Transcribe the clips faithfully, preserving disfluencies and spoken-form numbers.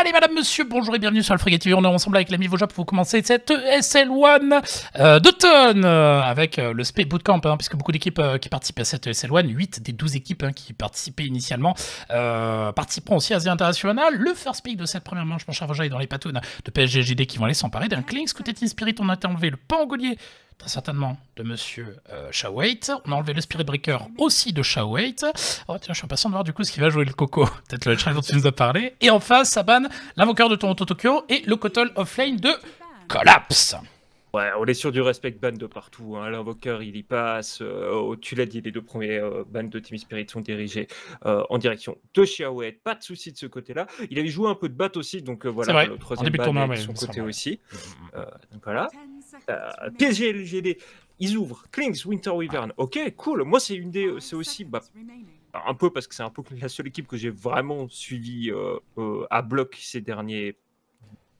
Allez, madame, monsieur, bonjour et bienvenue sur Alfred Gay T V. On est ensemble avec l'ami Vosja pour vous commencer cette E S L un euh, d'automne euh, avec euh, le S P Bootcamp, hein, puisque beaucoup d'équipes euh, qui participent à cette E S L un, huit des douze équipes hein, qui participaient initialement, euh, participeront aussi à Asie International. Le first pick de cette première manche, mon cher Vosja, est dans les patounes de P S G G D qui vont aller s'emparer d'un Klinx. Côté Team Spirit, on a enlevé le Pangolier, très certainement, de monsieur euh, Shawait. On a enlevé le Spirit Breaker aussi de Shawait. Oh tiens, je suis impatient de voir du coup ce qui va jouer le Coco. Peut-être le Chang dont tu nous as parlé. Et en face, Saban, l'invoqueur de Toronto Tokyo et le Kotol Offlane de Collapse. Ouais, on est sur du respect ban de partout. Hein. L'invoqueur, il y passe. Euh, tu l'as dit, les deux premiers euh, bans de Team Spirit sont dirigés euh, en direction de Shawait. Pas de souci de ce côté-là. Il avait joué un peu de bat aussi, donc euh, voilà, le troisième ban de son côté aussi. Euh, donc voilà. Euh, P S G L G D, ils ouvrent Klinx, Winter Wyvern, ok, cool. Moi c'est une des, c'est aussi bah, un peu parce que c'est un peu la seule équipe que j'ai vraiment suivie euh, euh, à bloc ces derniers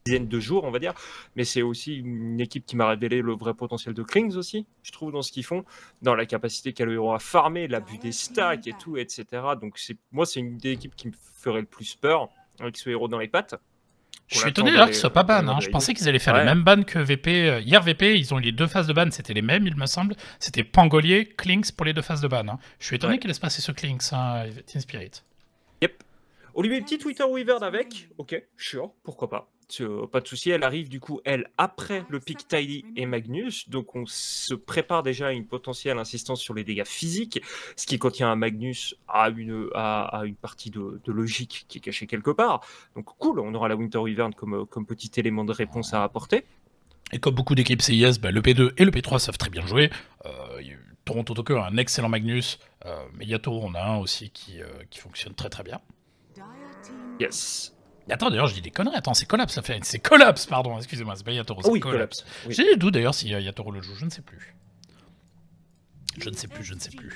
dizaines de jours, on va dire, mais c'est aussi une équipe qui m'a révélé le vrai potentiel de Klinx aussi, je trouve, dans ce qu'ils font, dans la capacité qu'a le héros à farmer, l'abus des stacks et tout, et cetera. Donc moi c'est une des équipes qui me ferait le plus peur avec ce héros dans les pattes. Je suis étonné d'ailleurs qu'ils ne soient pas ban. Hein. Je pensais qu'ils allaient faire ouais. les mêmes ban que V P. Hier, V P, ils ont eu les deux phases de ban. C'était les mêmes, il me semble. C'était Pangolier, Klinx pour les deux phases de ban. Hein. Je suis étonné ouais. qu'ils laissent passer ce Klinx, hein, Team Spirit. Yep. Olivier, petit Twitter Wyvern avec. Ok, sure, pourquoi pas. Pas de souci, elle arrive du coup, elle, après le pick Tidy et Magnus, donc on se prépare déjà à une potentielle insistance sur les dégâts physiques, ce qui contient un Magnus à une, à, à une partie de, de logique qui est cachée quelque part, donc cool, on aura la Winter Wyvern comme, comme petit élément de réponse à apporter. Et comme beaucoup d'équipes C I S, bah, le P deux et le P trois savent très bien jouer, euh, Toronto Tokyo a un excellent Magnus, euh, mais Yato on a un aussi qui, euh, qui fonctionne très très bien. Yes. Attends, d'ailleurs, je dis des conneries. Attends, c'est Collapse, ça fait. C'est Collapse, pardon, excusez-moi, c'est pas Yatoro, c'est oui, Collapse. Collapse. Oui. J'ai des doutes d'ailleurs si uh, Yatoro le joue, je ne sais plus. Je ne sais plus, je ne sais plus.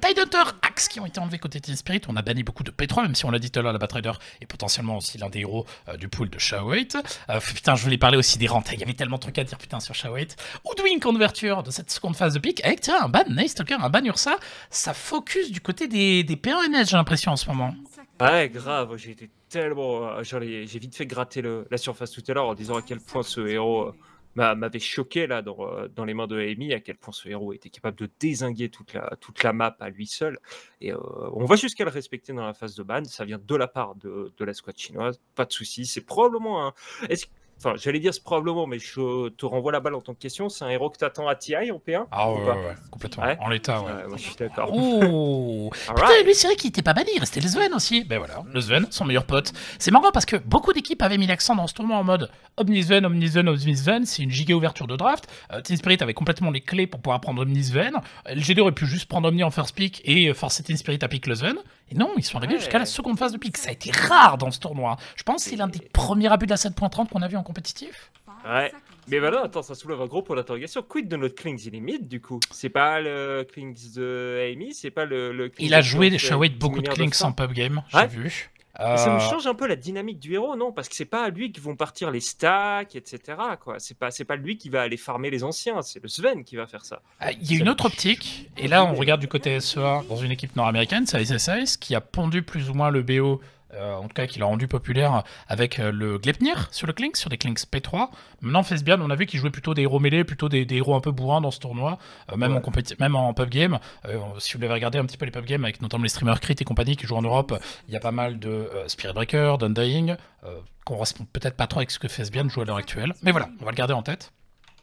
Tidehunter, Axe qui ont été enlevés côté Team Spirit. On a banni beaucoup de P trois, même si on l'a dit tout à l'heure, la Batrider est potentiellement aussi l'un des héros euh, du pool de Shawait. Euh, putain, je voulais parler aussi des rentes. Il y avait tellement de trucs à dire, putain, sur Shawait. Hoodwink en ouverture de cette seconde phase de pick. Avec, tiens, un ban Nightstalker, un ban Ursa. Ça focus du côté des, des P un N H, j'ai l'impression, en ce moment. Ouais, grave, j'ai été tellement. J'ai vite fait gratter le, la surface tout à l'heure en disant à quel point ce héros. M'avait choqué là dans, dans les mains de A M I à quel point ce héros était capable de dézinguer toute la, toute la map à lui seul. Et euh, on va jusqu'à le respecter dans la phase de ban. Ça vient de la part de, de la squad chinoise. Pas de souci. C'est probablement un. Est-ce... Enfin, j'allais dire c'est probablement, mais je te renvoie la balle en tant que question. C'est un héros que t'attends à T I en P un? Ah ouais, ouais, ouais, complètement. Ouais. En l'état, ouais. Euh, moi, je suis d'accord. Oh. Putain, lui, c'est vrai qu'il était pas banni, il restait le Sven aussi. Ben voilà, le Sven, son meilleur pote. C'est marrant parce que beaucoup d'équipes avaient mis l'accent dans ce tournoi en mode Omnisven, Omnisven, Omnisven. C'est une giga ouverture de draft. Euh, Team Spirit avait complètement les clés pour pouvoir prendre Omnisven. L G D aurait pu juste prendre Omni en first pick et forcer Team Spirit à pick le Sven. Et non, ils sont arrivés ouais. jusqu'à la seconde phase de pick. Ça a été rare dans ce tournoi. Je pense que c'est l'un des premiers abus de la sept point trente qu'on a vu en compétitif. Ouais. Mais voilà, attends, ça soulève un gros point d'interrogation. Quid de notre Klinx Illimite, du coup? C'est pas le Klinx de Amy, c'est pas le, le Klinx. Il a joué des Shawait beaucoup de Klinx en pub game, j'ai ouais. vu. Euh... Ça nous change un peu la dynamique du héros, non? Parce que c'est pas à lui qui vont partir les stacks, et cetera. C'est pas, pas lui qui va aller farmer les anciens, c'est le Sven qui va faire ça. Il euh, y a une autre optique, et là on regarde du côté S E A dans une équipe nord-américaine, c'est I S S I S, qui a pondu plus ou moins le B O, euh, en tout cas qui l'a rendu populaire avec euh, le Gleipnir sur le Klinx, sur les Klinx P trois. Maintenant Fesbian, on a vu qu'il jouait plutôt des héros mêlés, plutôt des, des héros un peu bourrins dans ce tournoi, euh, même, ouais. en même en pub game. Euh, si vous l'avez regardé un petit peu les pub games, avec notamment les streamers Crit et compagnie qui jouent en Europe, il y a pas mal de Euh, Spirit Breaker, d'Undying, euh, correspond peut-être pas trop avec ce que Fesbian joue à l'heure actuelle. Mais voilà, on va le garder en tête.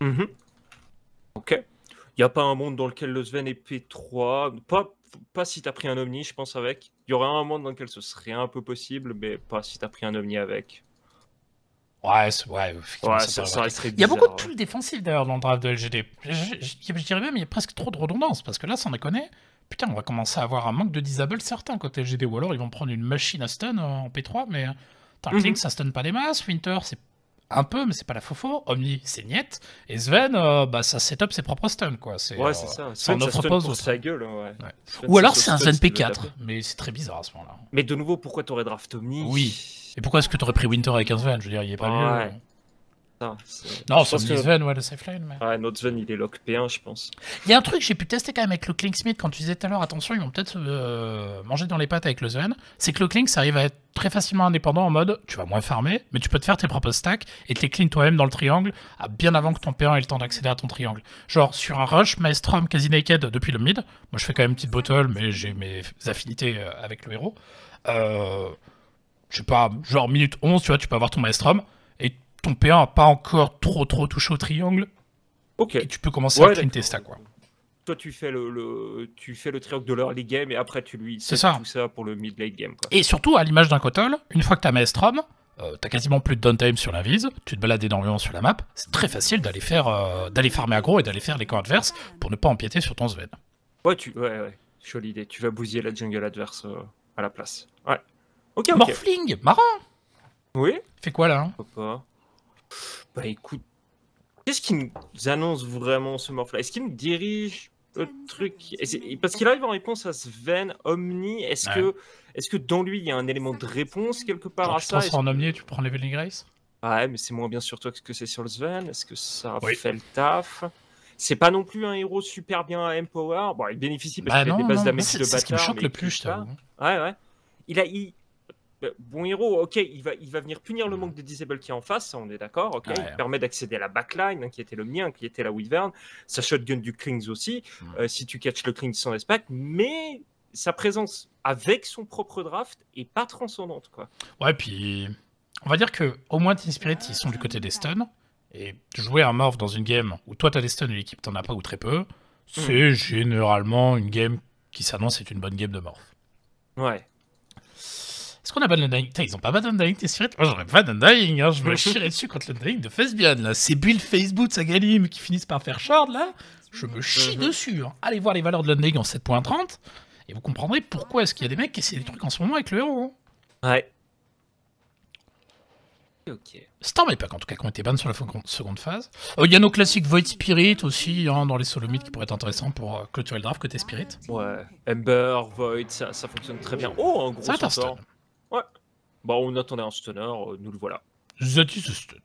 Mm-hmm. Ok. Il n'y a pas un monde dans lequel le Sven est P trois. Pas, pas si tu as pris un Omni, je pense, avec. Il y aurait un monde dans lequel ce serait un peu possible, mais pas si tu as pris un Omni avec. Ouais, ouais, ouais ça, ça resterait bizarre. Il y a beaucoup de pulls défensifs d'ailleurs dans le draft de L G D. Je, je, je, je dirais même qu'il y a presque trop de redondance, parce que là, sans déconner. Putain, on va commencer à avoir un manque de disable certain côté L G D, ou alors ils vont prendre une machine à stun en P trois, mais putain, Klinx, ça stun pas des masses, Winter, c'est un peu, mais c'est pas la fofo, Omni, c'est niette, et Sven, euh, bah, ça set up ses propres stuns, quoi. Ouais, c'est ça, c'est notre pose pour sa gueule, ouais. ouais. Sven, ou alors c'est un Sven P quatre, mais c'est très bizarre à ce moment-là. Mais de nouveau, pourquoi t'aurais draft Omni? Oui, et pourquoi est-ce que t'aurais pris Winter avec un Sven? Je veux dire, il est pas mieux. ça. Non, c'est une Sven, ouais, le safe lane. Mais... Ouais, notre Sven, il est lock P un, je pense. Il y a un truc que j'ai pu tester quand même avec le Klink Smith, quand tu disais tout à l'heure, attention, ils vont peut-être euh, manger dans les pattes avec le Sven. C'est que le Klink, ça arrive à être très facilement indépendant en mode, tu vas moins farmer, mais tu peux te faire tes propres stacks et te les clean toi-même dans le triangle, à bien avant que ton P un ait le temps d'accéder à ton triangle. Genre, sur un rush, Maelstrom, quasi naked depuis le mid, moi je fais quand même une petite bottle, mais j'ai mes affinités avec le héros. Euh... Je sais pas, genre minute onze, tu vois, tu peux avoir ton Maelstrom, et ton P un n'a pas encore trop trop touché au triangle. Ok. Et tu peux commencer ouais, à clean tes stacks, quoi. Toi, tu fais le, le, tu fais le triangle de l'early game, et après, tu lui c'est ça. Tout ça pour le mid-late game, quoi. Et surtout, à l'image d'un Kotol, une fois que tu as Maelstrom, euh, tu as quasiment plus de downtime sur l'invise, tu te balades énormément sur la map, c'est très facile d'aller faire euh, d'aller farmer aggro et d'aller faire les camps adverses pour ne pas empiéter sur ton Sven. Ouais, tu, ouais, ouais, jolie idée. Tu vas bousiller la jungle adverse euh, à la place. Ouais. Okay, okay. Morphling, marrant. Oui. Fait quoi là hein? Pourquoi pas. Bah écoute, qu'est-ce qui nous annonce vraiment ce morph là? Est-ce qu'il nous dirige le truc? Parce qu'il arrive en réponse à Sven, Omni. Est-ce ouais. que, est-ce que dans lui il y a un élément de réponse quelque part? Genre, à tu ça? Tu transformes en Omni et tu prends Leveling Grace. Ouais, mais c'est moins bien sur toi que ce que c'est sur le Sven. Est-ce que ça oui. fait le taf? C'est pas non plus un héros super bien à Empower. Bon, il bénéficie parce bah qu'il a des bases d'amnésie de bâtard. C'est ce qui me choque le plus, je t'avoue. Ouais, ouais. Il a. Il... Bon héros, ok, il va, il va venir punir le manque de disable qui est en face, ça on est d'accord, ok, ah ouais. Il permet d'accéder à la backline, hein, qui était le mien, qui était la Wyvern, sa shotgun du Klings aussi, mm. euh, si tu catches le Klings sans espac, mais sa présence avec son propre draft est pas transcendante, quoi. Ouais, puis on va dire que au moins Team Spirit, ils sont du côté des stuns, et jouer un morph dans une game où toi t'as des stuns et l'équipe t'en a pas ou très peu, c'est mm. généralement une game qui s'annonce être une bonne game de morph. Ouais. Est-ce qu'on a ban l'undying? Putain, ils ont pas ban l'undying, t'es sûr? Moi, j'aurais pas d'undying, hein. Je me chierais dessus contre l'undying de Fesbian, là. Ces builds Facebook, ça Galim qui finissent par faire shard, là. Je me chie dessus, hein. Allez voir les valeurs de l'undying en sept point trente, et vous comprendrez pourquoi est-ce qu'il y a des mecs qui essaient des trucs en ce moment avec le héros. Hein. Ouais. Ok. Storm et Pack, en tout cas, qui ont été ban sur la seconde phase. Il euh, y a nos classiques Void Spirit aussi, hein, dans les Solomites, qui pourraient être intéressants pour euh, clôturer le draft côté Spirit. Ouais. Ember, Void, ça, ça fonctionne très bien. Oh, en gros, ça sort. Ouais. Bon, on attendait un stunner, euh, nous le voilà. Zati se stun.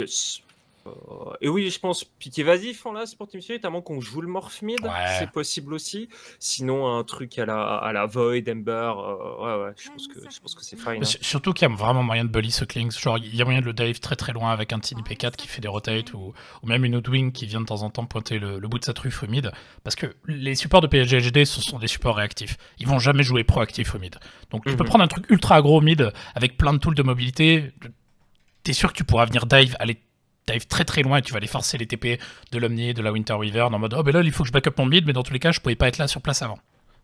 Yes. Euh, et oui, je pense, pique évasif en là, c'est pour Team Spirit, à moins qu'on joue le morph mid, ouais. C'est possible aussi. Sinon, un truc à la, à la Void, Ember, euh, ouais, ouais, je pense que, je pense que c'est fine. Hein. Surtout qu'il y a vraiment moyen de bully ce Klings, genre il y a moyen de le dive très très loin avec un Tiny P quatre qui fait des rotates ou, ou même une Outwing qui vient de temps en temps pointer le, le bout de sa truffe au mid. Parce que les supports de P S G H D, ce sont des supports réactifs. Ils vont jamais jouer proactif au mid. Donc mm-hmm. tu peux prendre un truc ultra aggro au mid avec plein de tools de mobilité. T'es sûr que tu pourras venir dive, aller dive très très loin et tu vas aller forcer les T P de l'Omni, de la Winter Wyvern en mode oh ben là il faut que je back up mon mid, mais dans tous les cas je pouvais pas être là sur place avant.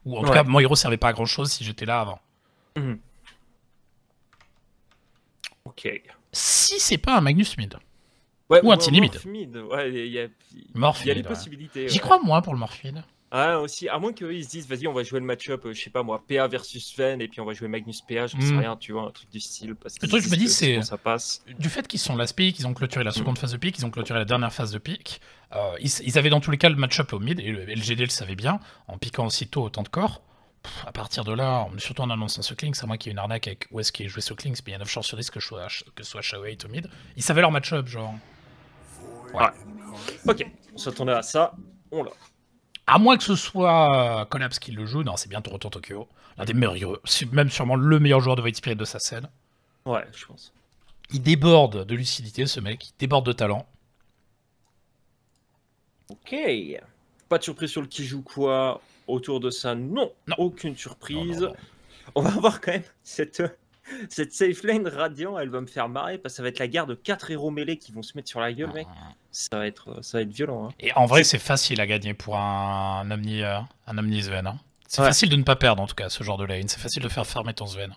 Ou en ouais. tout cas mon héros servait pas à grand chose si j'étais là avant. Mm-hmm. Ok. Si c'est pas un Magnus mid. Ouais, ou un Tiny mid. Ouais, il y a, y a des ouais. possibilités. Ouais. J'y crois moins pour le Morphine. Ah aussi, à moins qu'ils se disent vas-y on va jouer le match-up, euh, je sais pas moi, P A versus Sven et puis on va jouer Magnus P A, je ne sais mm. rien, tu vois, un truc du style. Parce le truc je me dis c'est, du fait qu'ils sont last pick, ils ont clôturé la seconde mm. phase de pick, ils ont clôturé la dernière phase de pick, euh, ils, ils avaient dans tous les cas le match-up au mid, et le L G D le savait bien, en piquant aussitôt autant de corps. Pff, à partir de là, surtout en annonçant ce Klings, à moins qu'il y ait une arnaque avec où est-ce qu'il est joué ce Klings, mais il y a neuf chances sur dix que ce soit Shao-Eight au mid, ils savaient leur match-up, genre. Ouais. Ah. Ok, on s'attendait à ça, on l'a. À moins que ce soit Collapse qui le joue, non, c'est bien Toronto Tokyo. L'un des meilleurs, même sûrement le meilleur joueur de Void Spirit de sa scène. Ouais, je pense. Il déborde de lucidité, ce mec, il déborde de talent. Ok. Pas de surprise sur le qui joue quoi autour de ça, non, non. Aucune surprise. Non, non, non. On va avoir quand même cette, cette safe lane Radiant, elle va me faire marrer, parce que ça va être la guerre de quatre héros mêlés qui vont se mettre sur la gueule, ah. mec. Ça va être, ça va être violent. Hein. Et en vrai, c'est facile à gagner pour un, un Omni, euh, un Omni Sven. Hein. C'est ouais. facile de ne pas perdre, en tout cas, ce genre de lane. C'est facile de faire farmer ton Sven.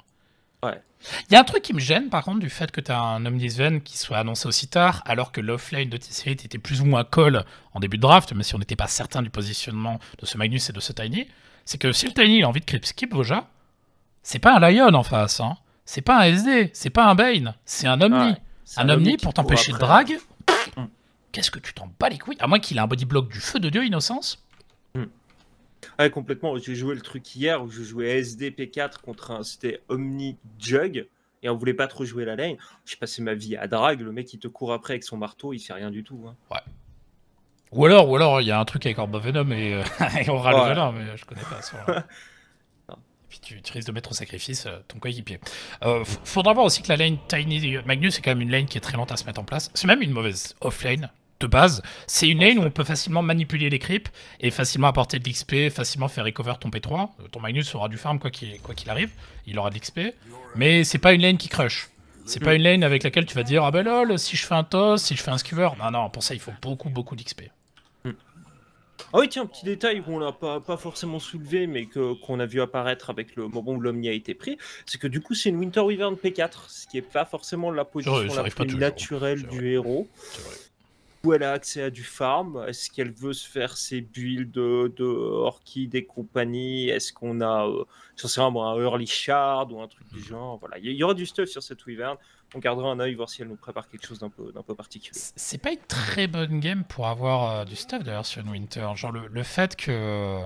Ouais. Il y a un truc qui me gêne, par contre, du fait que tu as un Omni Sven qui soit annoncé aussi tard, alors que l'offlane de T C était plus ou moins call en début de draft, mais si on n'était pas certain du positionnement de ce Magnus et de ce Tiny, c'est que si le Tiny il a envie de creep skip Voja, c'est pas un Lion en face. Hein. C'est pas un S D, c'est pas un Bane, c'est un Omni. Ouais. Un, un Omni, Omni pour t'empêcher de drag. Qu'est-ce que tu t'en bats les couilles? À moins qu'il ait un body block du feu de Dieu, Innocence. Mmh. Ouais, complètement. J'ai joué le truc hier où je jouais S D P quatre contre un... C'était Omni Jug. et on voulait pas trop jouer la lane. J'ai passé ma vie à drague, le mec il te court après avec son marteau, il fait rien du tout. Hein. Ouais. Ou alors, ou alors, il y a un truc avec Orb of Venom et, euh, et on râle Venom, ouais. Mais je connais pas ça. Puis tu, tu risques de mettre au sacrifice euh, ton coéquipier. Euh, faudra voir aussi que la lane Tiny Magnus, c'est quand même une lane qui est très lente à se mettre en place. C'est même une mauvaise offlane de base. C'est une lane où on peut facilement manipuler les creeps et facilement apporter de l'X P, facilement faire recover ton P trois. Ton Magnus aura du farm quoi qu'il quoi qu'il arrive, il aura de l'X P. Mais c'est pas une lane qui crush. C'est pas une lane avec laquelle tu vas dire ah ben lol, si je fais un toss, si je fais un skewer. Non, non, pour ça il faut beaucoup, beaucoup d'X P. Ah oui, tiens, petit détail qu'on n'a pas, pas forcément soulevé, mais qu'on qu a vu apparaître avec le moment où l'Omni a été pris, c'est que du coup, c'est une Winter Wyvern P quatre, ce qui n'est pas forcément la position vrai, la plus naturelle du vrai. héros. Où elle a accès à du farm, est-ce qu'elle veut se faire ses builds de, de Orchid et compagnie, est-ce qu'on a euh, sincèrement un early shard ou un truc mmh. du genre, voilà. Il y, y aura du stuff sur cette Wyvern. On gardera un œil, voir si elle nous prépare quelque chose d'un peu, d'un peu particulier. C'est pas une très bonne game pour avoir euh, du stuff d'ailleurs sur une Winter. Genre le, le fait que.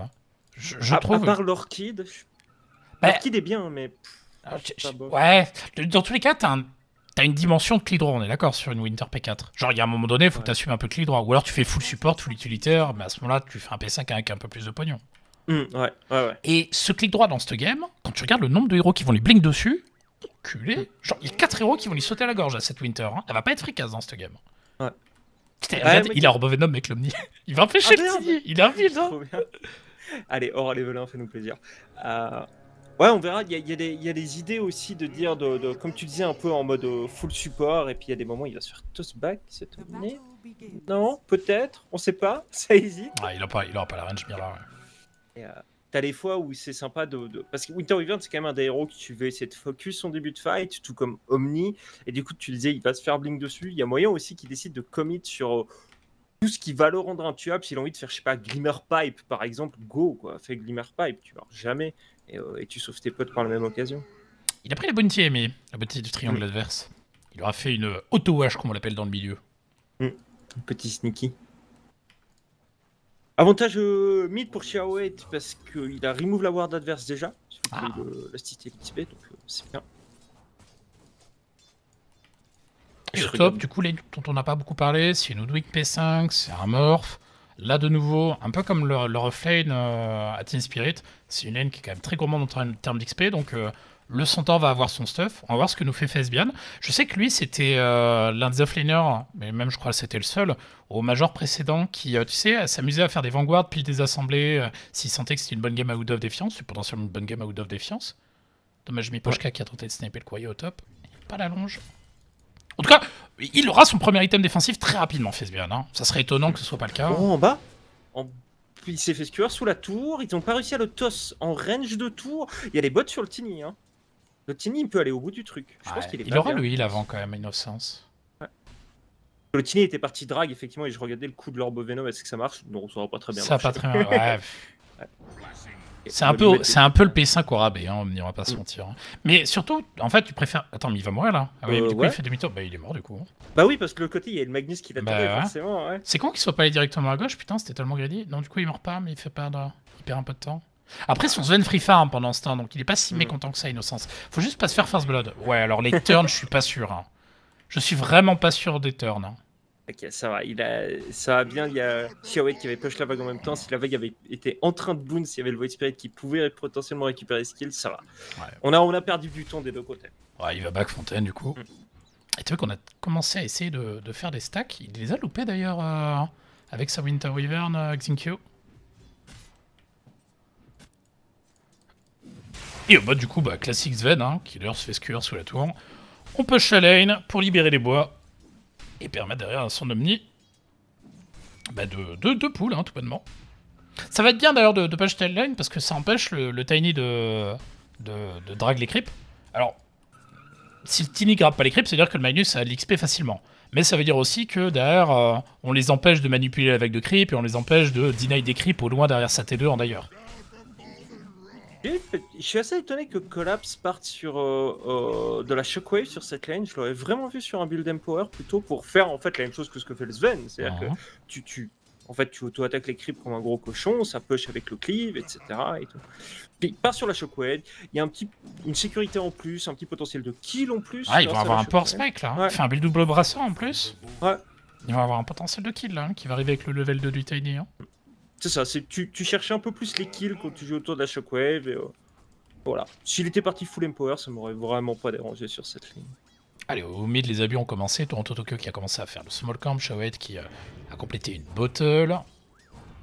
Je, je à, trouve. À part l'Orchid. Bah, l'Orchid est bien, mais. Ah, je, je, bon. Ouais, dans tous les cas, t'as un, une dimension de clic droit, on est d'accord, sur une Winter P quatre. Genre, il y a un moment donné, il faut ouais. que t'assumes un peu clic droit. Ou alors tu fais full support, full utilitaire, mais à ce moment-là, tu fais un P cinq avec un peu plus de pognon. Mmh, ouais, ouais, ouais. Et ce clic droit dans cette game, quand tu regardes le nombre de héros qui vont lui blink dessus. Culé. Genre, il y a quatre héros qui vont lui sauter à la gorge à cette Winter. Hein. Elle va pas être fricasse dans cette game. Ouais. Putain, ouais, regarde, mais... il a Orb of Venom avec l'Omni. Il va empêcher ah, le petit. Il a un build. Allez, hors level un, fais-nous plaisir. Euh... Ouais, on verra. Il y, y, y a des idées aussi de dire, de, de, comme tu disais, un peu en mode full support. Et puis il y a des moments où il va se faire toss back. Cette Omni. Non, peut-être. On sait pas. Ça hésite. Ouais, il aura pas, il aura pas la range bien là. Ouais. Et euh... T'as les fois où c'est sympa de, de... Parce que Winter Wyvern, c'est quand même un des héros que tu veux essayer de focus en début de fight, tout comme Omni. Et du coup, tu disais, il va se faire blink dessus. Il y a moyen aussi qu'il décide de commit sur tout ce qui va le rendre intuable. S'il a envie de faire, je sais pas, Glimmer Pipe, par exemple, go, quoi. Fais Glimmer Pipe, tu meurs jamais. Et, euh, et tu sauves tes potes par la même occasion. Il a pris la bounty, mais la bounty du triangle mmh. adverse. Il aura fait une auto-wash, comme on l'appelle dans le milieu. Mmh. Petit sneaky. Avantage euh, mid pour Xiaowei parce qu'il a remove la ward adverse déjà. Ah. Le, le site et l'X P, donc euh, c'est bien. Et au top, du coup, les dont on n'a pas beaucoup parlé, c'est une Ludwig P cinq, c'est un morph. Là, de nouveau, un peu comme le, le reflane euh, à Teen Spirit, c'est une lane qui est quand même très gourmande en termes d'X P, donc euh, le centaure va avoir son stuff. On va voir ce que nous fait Fesbian. Je sais que lui, c'était euh, l'un des offlaners, mais même je crois que c'était le seul, au major précédent qui, euh, tu sais, s'amusait à faire des vanguards puis des assemblées. Euh, S'il sentait que c'était une bonne game à Out of Defiance, c'est potentiellement une bonne game à Out of Defiance. Dommage Mipochka ouais. qui a tenté de sniper le Koye au top. Pas la longe. En tout cas, il aura son premier item défensif très rapidement, Fesbian. Hein. Ça serait étonnant que ce soit pas le cas. Oh, en bas en... Il s'est fait skewer sous la tour. Ils n'ont pas réussi à le toss en range de tour. Il y a les bots sur le Tini, hein. Le Tini, il peut aller au bout du truc. Je ouais, pense qu'il est il aura bien. Lui, il avant quand même, Innocence. Ouais. Le Tini était parti drague, effectivement, et je regardais le coup de l'Orb of Venom. Est-ce que ça marche? Non, ça va pas très bien. Ça va pas très bien, ouais. ouais. C'est un, un peu le P cinq au rabais, hein, on ne va pas se mentir. Hein. Mais surtout, en fait, tu préfères... Attends, mais il va mourir, là. Ah oui, euh, mais du coup, ouais. il fait demi-tour. Bah, il est mort, du coup. Bah oui, parce que le côté, il y a le Magnus qui l'a bah, ouais. forcément, ouais. C'est con qu'il soit pas allé directement à gauche, putain, c'était tellement greedy. Non, du coup, il meurt pas, mais il fait perdre... Il perd un peu de temps. Après, son Zen free farm pendant ce temps, donc il est pas si mécontent que ça, Innocence. Faut juste pas se faire first blood. Ouais, alors les turns, je suis pas sûr. Hein. Je suis vraiment pas sûr des turns. Hein. Ok, ça va, il a... ça va bien. Il y a Xiaowei qui avait push la vague en même temps. Si la vague avait été en train de boon, s'il y avait le Void Spirit qui pouvait potentiellement récupérer skill, ça va. Ouais. On, a... on a perdu du temps des deux côtés. Ouais, il va back Fontaine du coup. Mm. Et tu vois qu'on a commencé à essayer de... de faire des stacks. Il les a loupés d'ailleurs euh... avec sa Winter Wyvern, euh, Xinkyo. Et au bas du coup, bah, classique Sven, hein, qui d'ailleurs se fait skewer sous la tour. On push la lane pour libérer les bois et permettre derrière à son Omni bah, de, de, de pool, hein, tout bonnement. Ça va être bien d'ailleurs de, de push la lane parce que ça empêche le, le Tiny de, de, de drag les creeps. Alors, si le Tiny grappe pas les creeps, ça veut dire que le Magnus a de l'X P facilement. Mais ça veut dire aussi que derrière, euh, on les empêche de manipuler avec de creeps et on les empêche de deny des creeps au loin derrière sa T deux en d'ailleurs. Je suis assez étonné que Collapse parte sur euh, euh, de la shockwave sur cette lane. Je l'aurais vraiment vu sur un build empower plutôt pour faire en fait la même chose que ce que fait le Sven. C'est-à-dire que tu, tu En fait, tu auto-attaques les creeps comme un gros cochon, ça push avec le cleave, et cetera. Et tout. Puis, part sur la shockwave, il y a un petit, une sécurité en plus, un petit potentiel de kill en plus. Ah, ils vont avoir un power spike là, hein. Ouais. Il fait un build double brasseur en plus. Ouais. Ils vont avoir un potentiel de kill là, hein, qui va arriver avec le level deux du Tiny. Hein. C'est ça, tu, tu cherchais un peu plus les kills quand tu joues autour de la shockwave. Et, euh, voilà. S'il était parti full empower, ça m'aurait vraiment pas dérangé sur cette ligne. Allez, au mid, les abus ont commencé. Toronto Tokyo qui a commencé à faire le small camp. Shawet qui euh, a complété une bottle.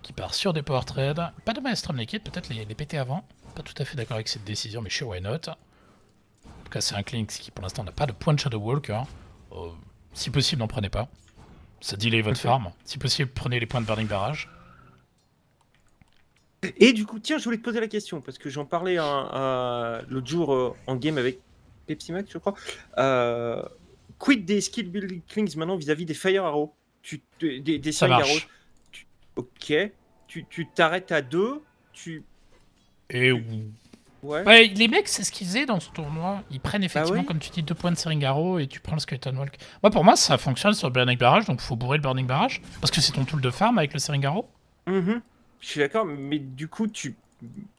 Qui part sur des power trades. Pas de maelstrom liquide, peut-être les, les péter avant. Pas tout à fait d'accord avec cette décision, mais sure, why not. En tout cas, c'est un Kling qui pour l'instant n'a pas de point de Shadow Walker. Hein. Euh, si possible, n'en prenez pas. Ça delay votre okay. farm. Si possible, prenez les points de Burning Barrage. Et du coup, tiens, je voulais te poser la question, parce que j'en parlais l'autre jour euh, en game avec Pepsi Max, je crois. Euh, quid des skill building Klings maintenant vis-à-vis -vis des Fire Arrows, tu, des, des Fire Arrows. Tu, ok. Tu t'arrêtes à deux. Tu... Et oui. Ouais. Ouais, les mecs, c'est ce qu'ils faisaient dans ce tournoi. Ils prennent effectivement, ah oui, comme tu dis, deux points de Searing Arrow et tu prends le Skeleton Walk. Moi, pour moi, ça fonctionne sur le Burning Barrage, donc faut bourrer le Burning Barrage. Parce que c'est ton tool de farm avec le Searing Arrow. Mm-hmm. Je suis d'accord, mais du coup, tu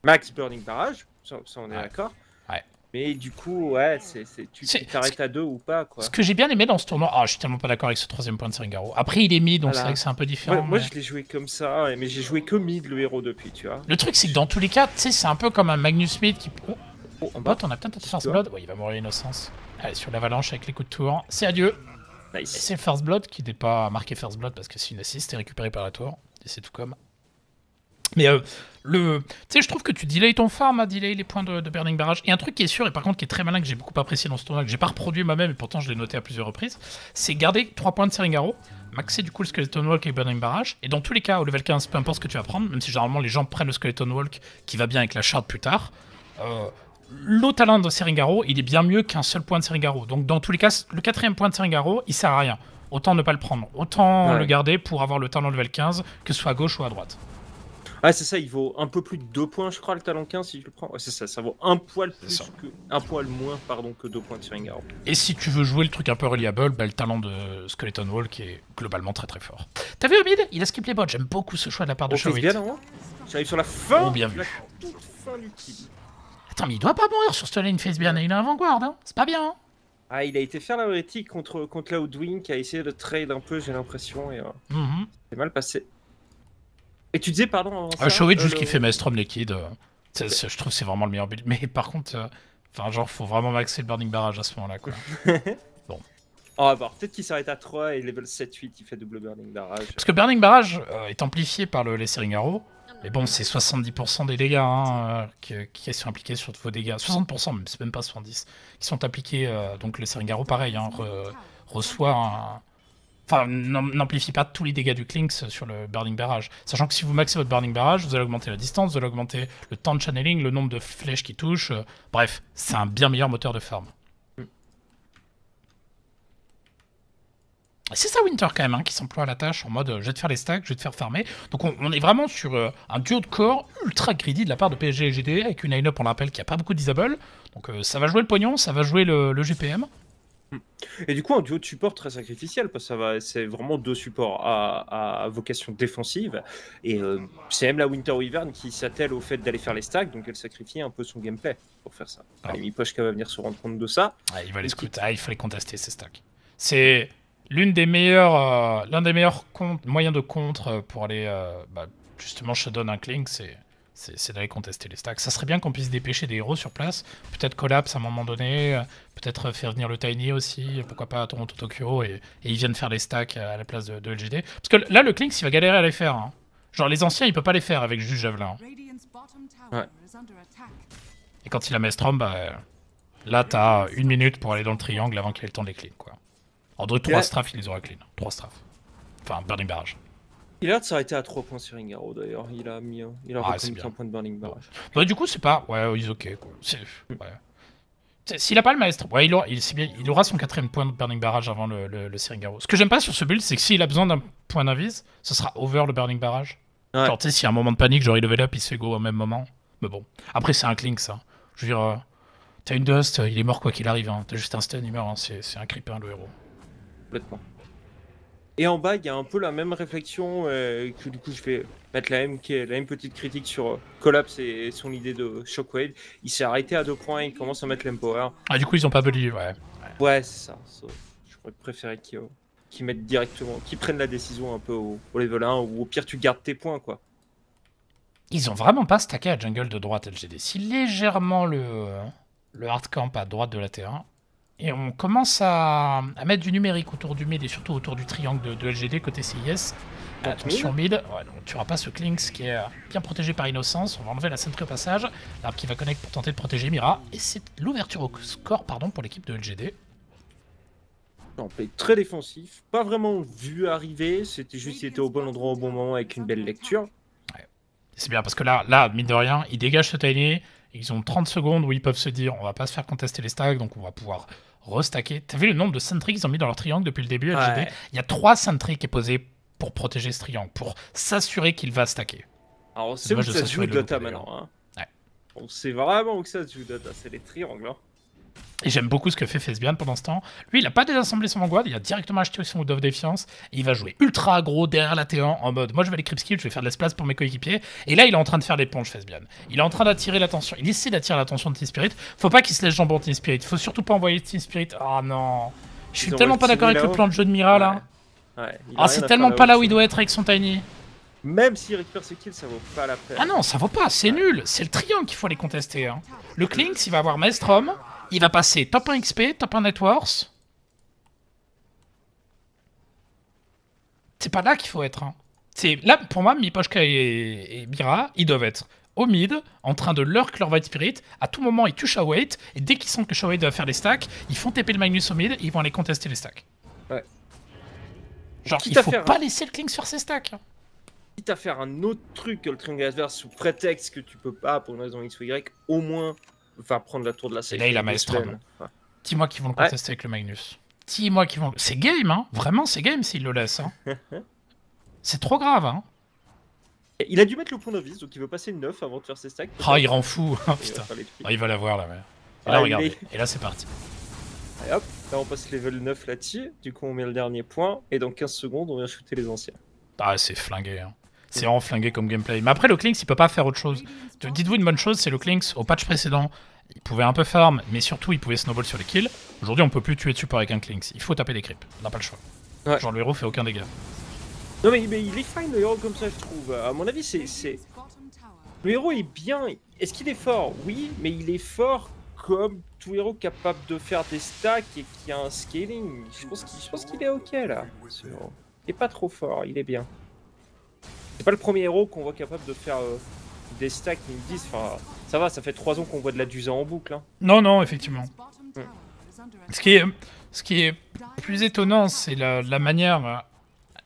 max Burning Barrage, ça, ça on est ouais. d'accord. Ouais. Mais du coup, ouais, c'est tu t'arrêtes à deux ou pas, quoi. Ce que j'ai bien aimé dans ce tournoi, ah, oh, je suis tellement pas d'accord avec ce troisième point de Searing Arrow. Après, il est mid, donc voilà. C'est vrai que c'est un peu différent. Ouais, moi, mais... je l'ai joué comme ça, mais j'ai joué que mid le héros depuis, tu vois. Le truc, c'est que dans tous les cas, tu sais, c'est un peu comme un Magnus mid qui. Oh, oh en bot, on a peut-être un First Blood. Ouais, il va mourir l'innocence. Allez, sur l'avalanche avec les coups de tour. C'est adieu. Nice. C'est le First Blood qui n'est pas marqué First Blood parce que c'est une assist et récupéré par la tour. Et c'est tout comme. Mais euh, le, tu sais, je trouve que tu delays ton farm, à delays les points de, de Burning Barrage. Et un truc qui est sûr, et par contre qui est très malin, que j'ai beaucoup apprécié dans ce tournoi, que j'ai pas reproduit moi-même, et pourtant je l'ai noté à plusieurs reprises, c'est garder trois points de Searing Arrow, maxer du coup le Skeleton Walk et Burning Barrage. Et dans tous les cas, au level quinze, peu importe ce que tu vas prendre, même si généralement les gens prennent le Skeleton Walk qui va bien avec la shard plus tard, euh, le talent de Searing Arrow, il est bien mieux qu'un seul point de Searing Arrow. Donc dans tous les cas, le quatrième point de Searing Arrow, il sert à rien. Autant ne pas le prendre, autant ouais. le garder pour avoir le talent level quinze, que ce soit à gauche ou à droite. Ah, c'est ça, il vaut un peu plus de deux points, je crois, le talent quinze, si je le prends. Ouais, c'est ça, ça vaut un poil plus que... un poil moins, pardon, que deux points de Searing Arrow. Et si tu veux jouer le truc un peu reliable, bah, le talent de Skeleton Wall qui est globalement très très fort. T'as vu, Omid? Il a skip les bots, j'aime beaucoup ce choix de la part de Shawit. J'arrive sur la fin. Oh, bien vu. La toute fin du kill. Attends, mais il doit pas mourir sur ce lane face bien, il a un vanguard, hein. C'est pas bien, hein. Ah, il a été faire la rétique contre, contre la Outwing qui a essayé de trade un peu, j'ai l'impression, et euh, mm-hmm. c'est mal passé. Et tu disais, pardon... Euh, Shawit, euh, juste le... qu'il fait Maelstrom Liquide. Euh, ouais. Je trouve que c'est vraiment le meilleur build. Mais par contre, euh, genre, faut vraiment maxer le Burning Barrage à ce moment-là, quoi. Bon. Oh, bah, peut-être qu'il s'arrête à trois et level sept huit, il fait double Burning Barrage. Parce que Burning Barrage euh, est amplifié par le, les Searing Arrow. Mais bon, c'est soixante-dix pour cent des dégâts hein, euh, qui, qui sont impliqués sur vos dégâts. soixante pour cent, même, c'est même pas soixante-dix. Qui sont appliqués, euh, donc le Searing Arrow, pareil, hein, re, reçoit un... Enfin, n'amplifie pas tous les dégâts du Klinks sur le Burning Barrage. Sachant que si vous maxez votre Burning Barrage, vous allez augmenter la distance, vous allez augmenter le temps de channeling, le nombre de flèches qui touchent. Euh, bref, c'est un bien meilleur moteur de farm. Mm. C'est ça Winter quand même, hein, qui s'emploie à la tâche en mode euh, « je vais te faire les stacks, je vais te faire farmer ». Donc on, on est vraiment sur euh, un duo de corps ultra greedy de la part de P S G et G D, avec une line-up, on le rappelle, qui n'a pas beaucoup de disable. Donc euh, ça va jouer le pognon, ça va jouer le, le G P M. Et du coup, un duo de support très sacrificiel, parce que c'est vraiment deux supports à, à vocation défensive. Et euh, c'est même la Winter Wyvern qui s'attelle au fait d'aller faire les stacks, donc elle sacrifie un peu son gameplay pour faire ça. Ah. Et Miposhka va venir se rendre compte de ça. Ah, il va les scouter, ah, il fallait contester ces stacks. C'est l'une des meilleures, euh, l'un des meilleurs moyens de contre pour aller euh, bah, justement shutdown un Kling, c'est... c'est d'aller contester les stacks. Ça serait bien qu'on puisse dépêcher des héros sur place, peut-être collapse à un moment donné, peut-être faire venir le Tiny aussi, pourquoi pas à Toronto, Tokyo, et, et ils viennent faire les stacks à la place de, de L G D. Parce que là, le Klinks, il va galérer à les faire. Hein. Genre, les anciens, il peut pas les faire avec juste Javelin. Hein. Ouais. Et quand il a Maelstrom, bah, là, t'as une minute pour aller dans le triangle avant qu'il ait le temps de les clean, quoi. En deux, trois strafes, il les aura clean. Trois strafes. Enfin, Burning Barrage. Il a l'air de s'arrêter à trois points Searing Arrow d'ailleurs, il a mis il a ah, un point de Burning Barrage. Bon. Bah du coup c'est pas... Ouais, il est ok quoi. S'il ouais. a pas le Maelstrom, ouais, il, aura... Il, bien... il aura son quatrième point de Burning Barrage avant le, le, le Searing Arrow. Ce que j'aime pas sur ce build, c'est que s'il a besoin d'un point d'invis, ce sera over le Burning Barrage. Ouais. Genre tu sais, s'il y a un moment de panique, genre il level up, il se fait go au même moment. Mais bon, après c'est un Kling ça. Je veux dire, euh... t'as une dust, il est mort quoi qu'il arrive, hein. T'as juste un stun, il meurt, hein. C'est un creep, hein, le héros. Complètement. Et en bas, il y a un peu la même réflexion, euh, que du coup, je vais mettre la même, la même petite critique sur euh, Collapse et son idée de Shockwave. Il s'est arrêté à deux points, il commence à mettre l'Empower. Ah, du coup, ils n'ont pas voulu, ouais. Ouais, ouais c'est ça. J'aurais préféré qu'ils euh, qu'ils mettent directement, qu'ils prennent la décision un peu au, au level un, ou au pire, tu gardes tes points, quoi. Ils ont vraiment pas stacké à jungle de droite L G D. Si légèrement le, euh, le hard camp à droite de la T un. Et on commence à, à mettre du numérique autour du mid et surtout autour du triangle de, de L G D côté C I S. Attention mid, ouais, donc tu n'auras pas ce Klinx qui est bien protégé par Innocence. On va enlever la Sentry au passage, l'arbre qui va connecter pour tenter de protéger Mira. Et c'est l'ouverture au score pardon, pour l'équipe de L G D. En play très défensif, pas vraiment vu arriver, c'était juste qu'il était au bon endroit au bon moment avec une belle lecture. Ouais. C'est bien parce que là, là, mine de rien, il dégage ce Tiny. Ils ont trente secondes où ils peuvent se dire on va pas se faire contester les stacks, donc on va pouvoir restacker. T'as vu le nombre de sentries qu'ils ont mis dans leur triangle depuis le début, L G D? Ouais. Il y a trois sentries qui est posée pour protéger ce triangle, pour s'assurer qu'il va stacker. Alors c'est où que ça se joue le Dota maintenant, hein. Ouais. On sait vraiment où que ça se joue le Dota, c'est les triangles. Hein. Et j'aime beaucoup ce que fait Fesbian pendant ce temps. Lui, il n'a pas désassemblé son Vanguard, il a directement acheté son Wood of Defiance. Il va jouer ultra aggro derrière la T un en mode moi je vais aller creep skill, je vais faire de l'espace pour mes coéquipiers. Et là, il est en train de faire l'éponge, Fesbian. Il est en train d'attirer l'attention. Il essaie d'attirer l'attention de Team Spirit. Faut pas qu'il se laisse jambon Team Spirit. Faut surtout pas envoyer Team Spirit. Ah oh, non. Je suis tellement pas d'accord avec le plan de jeu de Mira ouais. là. Ouais. Ah, c'est tellement pas là où il doit être avec son Tiny. Même s'il récupère ce kill, ça vaut pas la peine. Ah non, ça vaut pas, c'est ouais. nul. C'est le triangle qu'il faut aller contester. Hein. Le Klinx, il va avoir Maelstrom. Il va passer top un X P, top un Networks. C'est pas là qu'il faut être. Hein. Là, pour moi, Miposhka et... et Mira, ils doivent être au mid, en train de lurk leur White Spirit. À tout moment, ils touchent à Wait, et dès qu'ils sentent que Shawait va faire les stacks, ils font T P le Magnus au mid, et ils vont aller contester les stacks. Ouais. Genre, il faut faire, pas hein. laisser le Klinx sur ses stacks. Quitte à faire un autre truc que le triangle adverse sous prétexte que tu peux pas, pour une raison X ou Y, au moins... va prendre la tour de la série. Et là, il a Maelstrom. Ouais. Dis-moi qu'ils vont le contester ouais. avec le Magnus. Dis-moi qu'ils vont... C'est game, hein. Vraiment, c'est game s'il le laisse. Hein. C'est trop grave, hein. Il a dû mettre le point novice, donc il veut passer le neuf avant de faire ses stacks. Ah, oh, il rend fou. Oh, putain. Il, oh, il va l'avoir, là. Mais... Et ah, là, regardez. Est... Et là, c'est parti. Et hop, là, on passe level neuf là-dessus. Du coup, on met le dernier point. Et dans quinze secondes, on vient shooter les anciens. Ah, c'est flingué, hein. C'est vraiment flingué comme gameplay. Mais après, le Klinx, il peut pas faire autre chose. Dites-vous une bonne chose, c'est le Klinx, au patch précédent, il pouvait un peu farm, mais surtout, il pouvait snowball sur les kills. Aujourd'hui, on peut plus tuer de support avec un Klinx. Il faut taper des creeps. On n'a pas le choix. Ouais. Genre, le héros fait aucun dégât. Non, mais, mais il est fine, le héros, comme ça, je trouve. À mon avis, c'est... Le héros est bien... Est-ce qu'il est fort? Oui, mais il est fort comme tout héros capable de faire des stacks et qui a un scaling. Je pense qu'il qu est OK, là. Il est pas trop fort, il est bien. C'est pas le premier héros qu'on voit capable de faire euh, des stacks mille dix, enfin ça va, ça fait trois ans qu'on voit de la Dusa en boucle. Hein. Non, non, effectivement. Mm. Ce, qui est, ce qui est plus étonnant, c'est la, la manière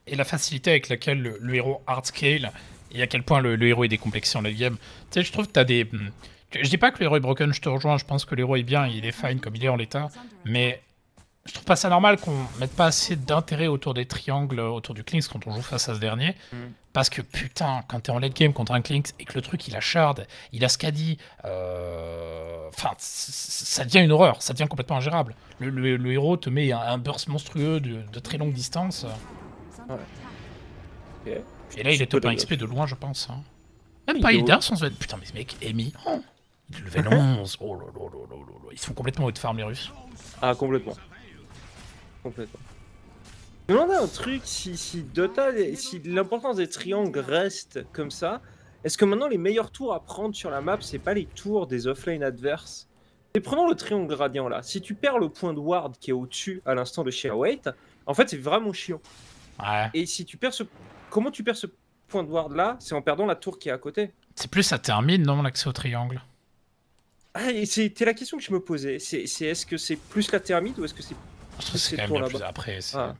et la facilité avec laquelle le, le héros hard scale et à quel point le, le héros est décomplexé en late game. Tu sais, je trouve que t'as des... Je dis pas que le héros est broken, je te rejoins, je pense que l'héros est bien, il est fine comme il est en l'état, mais... Je trouve pas ça normal qu'on mette pas assez d'intérêt autour des triangles, autour du Klinx quand on joue face à ce dernier. Mm. Parce que putain, quand t'es en late game contre un Klinx et que le truc il a shard, il a scadi, euh... enfin ça devient une horreur, ça devient complètement ingérable. Le, le, le héros te met un, un burst monstrueux de, de très longue distance. Ouais. Okay. Et là il est top un X P de loin je pense. Hein. Même il pas, il est derrière son Z. Putain mais ce mec, Amy, oh, il levait onze, oh là là là là là. Ils sont complètement out de farm les Russes. Ah complètement. Complètement. Je me demandais un truc, si, si Dota, si l'importance des triangles reste comme ça, est-ce que maintenant les meilleurs tours à prendre sur la map, c'est pas les tours des offlane adverses? Et prenons le triangle gradient là, si tu perds le point de ward qui est au-dessus à l'instant de Shawait, en fait c'est vraiment chiant. Ouais. Et si tu perds ce... Comment tu perds ce point de ward là? C'est en perdant la tour qui est à côté. C'est plus ça termine, non, l'accès au triangle? Ah, c'était la question que je me posais, c'est est-ce que c'est plus la thermite ou est-ce que c'est... Je trouve que c'est quand même plus après. Ah.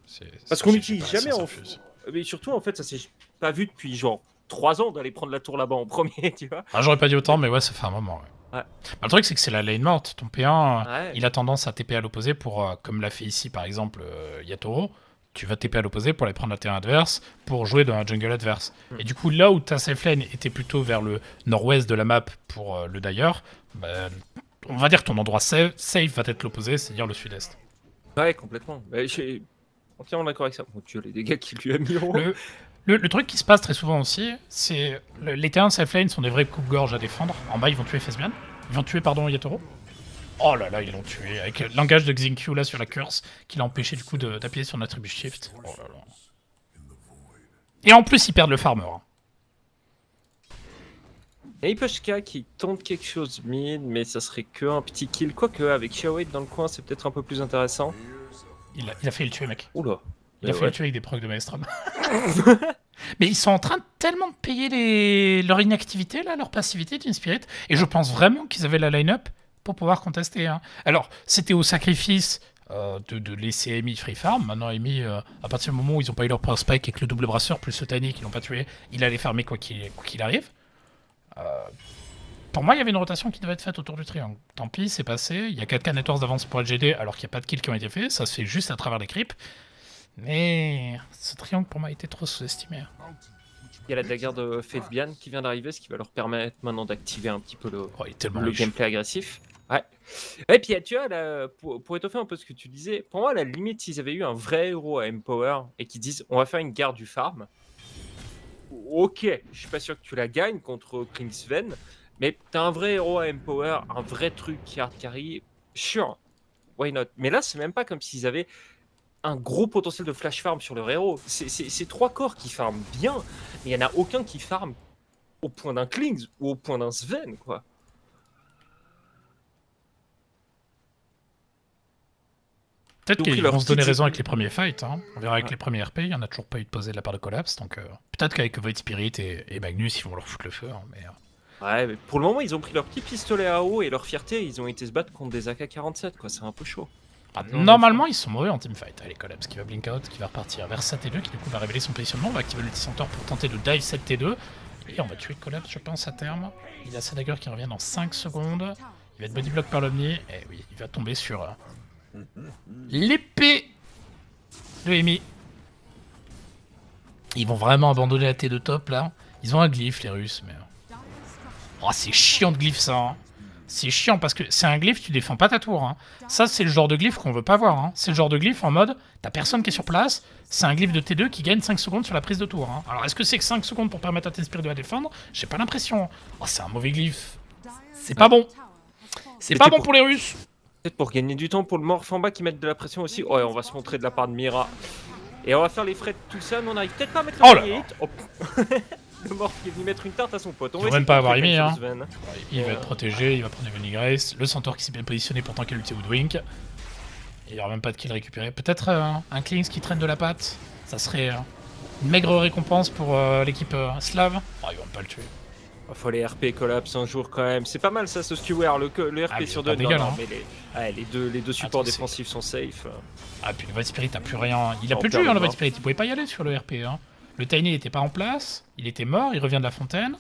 Parce qu'on n'utilise jamais en fait. Mais surtout, en fait, ça s'est pas vu depuis genre trois ans d'aller prendre la tour là-bas en premier, tu vois. Ah, j'aurais pas dit autant, mais ouais, ça fait un moment. Ouais. Ouais. Bah, le truc, c'est que c'est la lane morte. Ton P un, ouais. il a tendance à T P à l'opposé pour, euh, comme l'a fait ici par exemple euh, Yatoro, tu vas T P à l'opposé pour aller prendre la terrain adverse pour jouer dans la jungle adverse. Mm. Et du coup, là où ta safe lane était plutôt vers le nord-ouest de la map pour euh, le d'ailleurs, bah, on va dire que ton endroit safe, safe va être l'opposé, c'est-à-dire le sud-est. Ouais, complètement. entièrement d'accord avec ça. Mon Dieu, les dégâts qu'il lui a mis en haut. Le, le, le truc qui se passe très souvent aussi, c'est le, les terrains de self-lane sont des vrais coupe-gorge à défendre. En bas, ils vont tuer Fesbian. Ils vont tuer, pardon, Yatoro. Oh là là, ils l'ont tué avec le langage de Xingqiu là sur la curse qui l'a empêché du coup d'appuyer sur notre attribut shift. Oh là là. Et en plus, ils perdent le farmer. Il y a Ipushka qui tente quelque chose mid, mais ça serait que un petit kill. Quoique, avec Xiaowei dans le coin, c'est peut-être un peu plus intéressant. Il a, il a failli le tuer, mec. Oula. Il a failli ouais. le tuer avec des procs de Maelstrom. Mais ils sont en train de tellement payer les... leur inactivité, là, leur passivité Team Spirit. Et je pense vraiment qu'ils avaient la line-up pour pouvoir contester. Hein. Alors, c'était au sacrifice euh, de, de laisser Amy free farm. Maintenant, Amy, euh, à partir du moment où ils n'ont pas eu leur power spike et que le double brasseur plus le Tiny qu'ils n'ont pas tué, il allait farmer quoi qu'il quoi qu'il arrive. Euh, pour moi, il y avait une rotation qui devait être faite autour du triangle. Tant pis, c'est passé. Il y a quatre K quatorze d'avance pour L G D alors qu'il n'y a pas de kills qui ont été faits. Ça se fait juste à travers les creeps. Mais ce triangle, pour moi, était trop sous-estimé. Il y a la dagger de Faithbian qui vient d'arriver, ce qui va leur permettre maintenant d'activer un petit peu le, oh, le gameplay agressif. Ouais. Et puis, tu vois, là, pour, pour étoffer un peu ce que tu disais, pour moi, à la limite, s'ils avaient eu un vrai héros à Empower et qu'ils disent on va faire une guerre du farm. Ok, je suis pas sûr que tu la gagnes contre Klingsven, mais t'as un vrai héros à Empower, un vrai truc qui hard carry, sure, why not? Mais là, c'est même pas comme s'ils avaient un gros potentiel de flash farm sur leur héros. C'est trois corps qui farment bien, mais il n'y en a aucun qui farme au point d'un Klings ou au point d'un Sven, quoi. Peut-être qu'ils vont se donner raison avec les premiers fights, hein. On verra avec ouais. les premiers R P, il n'y en a toujours pas eu de poser de la part de Collapse, donc euh, peut-être qu'avec Void Spirit et, et Magnus, ils vont leur foutre le feu. Hein, mais, euh... ouais, mais pour le moment, ils ont pris leur petit pistolet à eau et leur fierté, ils ont été se battre contre des A K quarante-sept, quoi, c'est un peu chaud. Ah, normalement, ils sont mauvais en teamfight. Allez, Collapse qui va blink out, qui va repartir vers sa T deux, qui du coup va révéler son positionnement, on va activer le T-Centaure pour tenter de dive cette T deux, et on va tuer Collapse, je pense, à terme. Il a sa dagger qui revient dans cinq secondes, il va être body block par l'Omni, et oui, il va tomber sur... Euh, l'épée de Amy. Ils vont vraiment abandonner la T deux top là. Ils ont un glyphe les Russes, mais... Oh, c'est chiant de glyphe ça, hein. C'est chiant parce que c'est un glyphe, tu défends pas ta tour, hein. Ça c'est le genre de glyphe qu'on veut pas voir, hein. C'est le genre de glyphe en mode, t'as personne qui est sur place. C'est un glyphe de T deux qui gagne cinq secondes sur la prise de tour, hein. Alors est-ce que c'est que cinq secondes pour permettre à T deux de la défendre? J'ai pas l'impression. Oh, c'est un mauvais glyphe. C'est pas bon. C'est pas bon pour les Russes. Peut-être pour gagner du temps pour le morph en bas qui mettent de la pression aussi. Ouais, on va se montrer de la part de Mira. Et on va faire les frais de tout ça, mais on arrive peut-être pas à mettre un hit. Oh là là. Le morph qui est venu mettre une tarte à son pote. On va même pas avoir Amy, hein. Il va être protégé, il va prendre Evening Grace. Le centaure qui s'est bien positionné pour tanker l'ulti Woodwink. Il n'y aura même pas de kill récupéré. Peut-être euh, un Klings qui traîne de la patte. Ça serait euh, une maigre récompense pour euh, l'équipe euh, slave. Oh, ils vont pas le tuer. Faut les R P Collapse un jour quand même. C'est pas mal ça ce skewer, le, le R P ah, sur deux. Non, non, hein. mais les, ouais, les, deux, les deux supports Attends, défensifs sont safe. Ah, puis le Void Spirit a plus rien. Il a en plus de jeu, hein, le Void Spirit. Il pouvait pas y aller sur le R P. Hein. Le Tiny n'était pas en place. Il était mort. Il revient de la fontaine.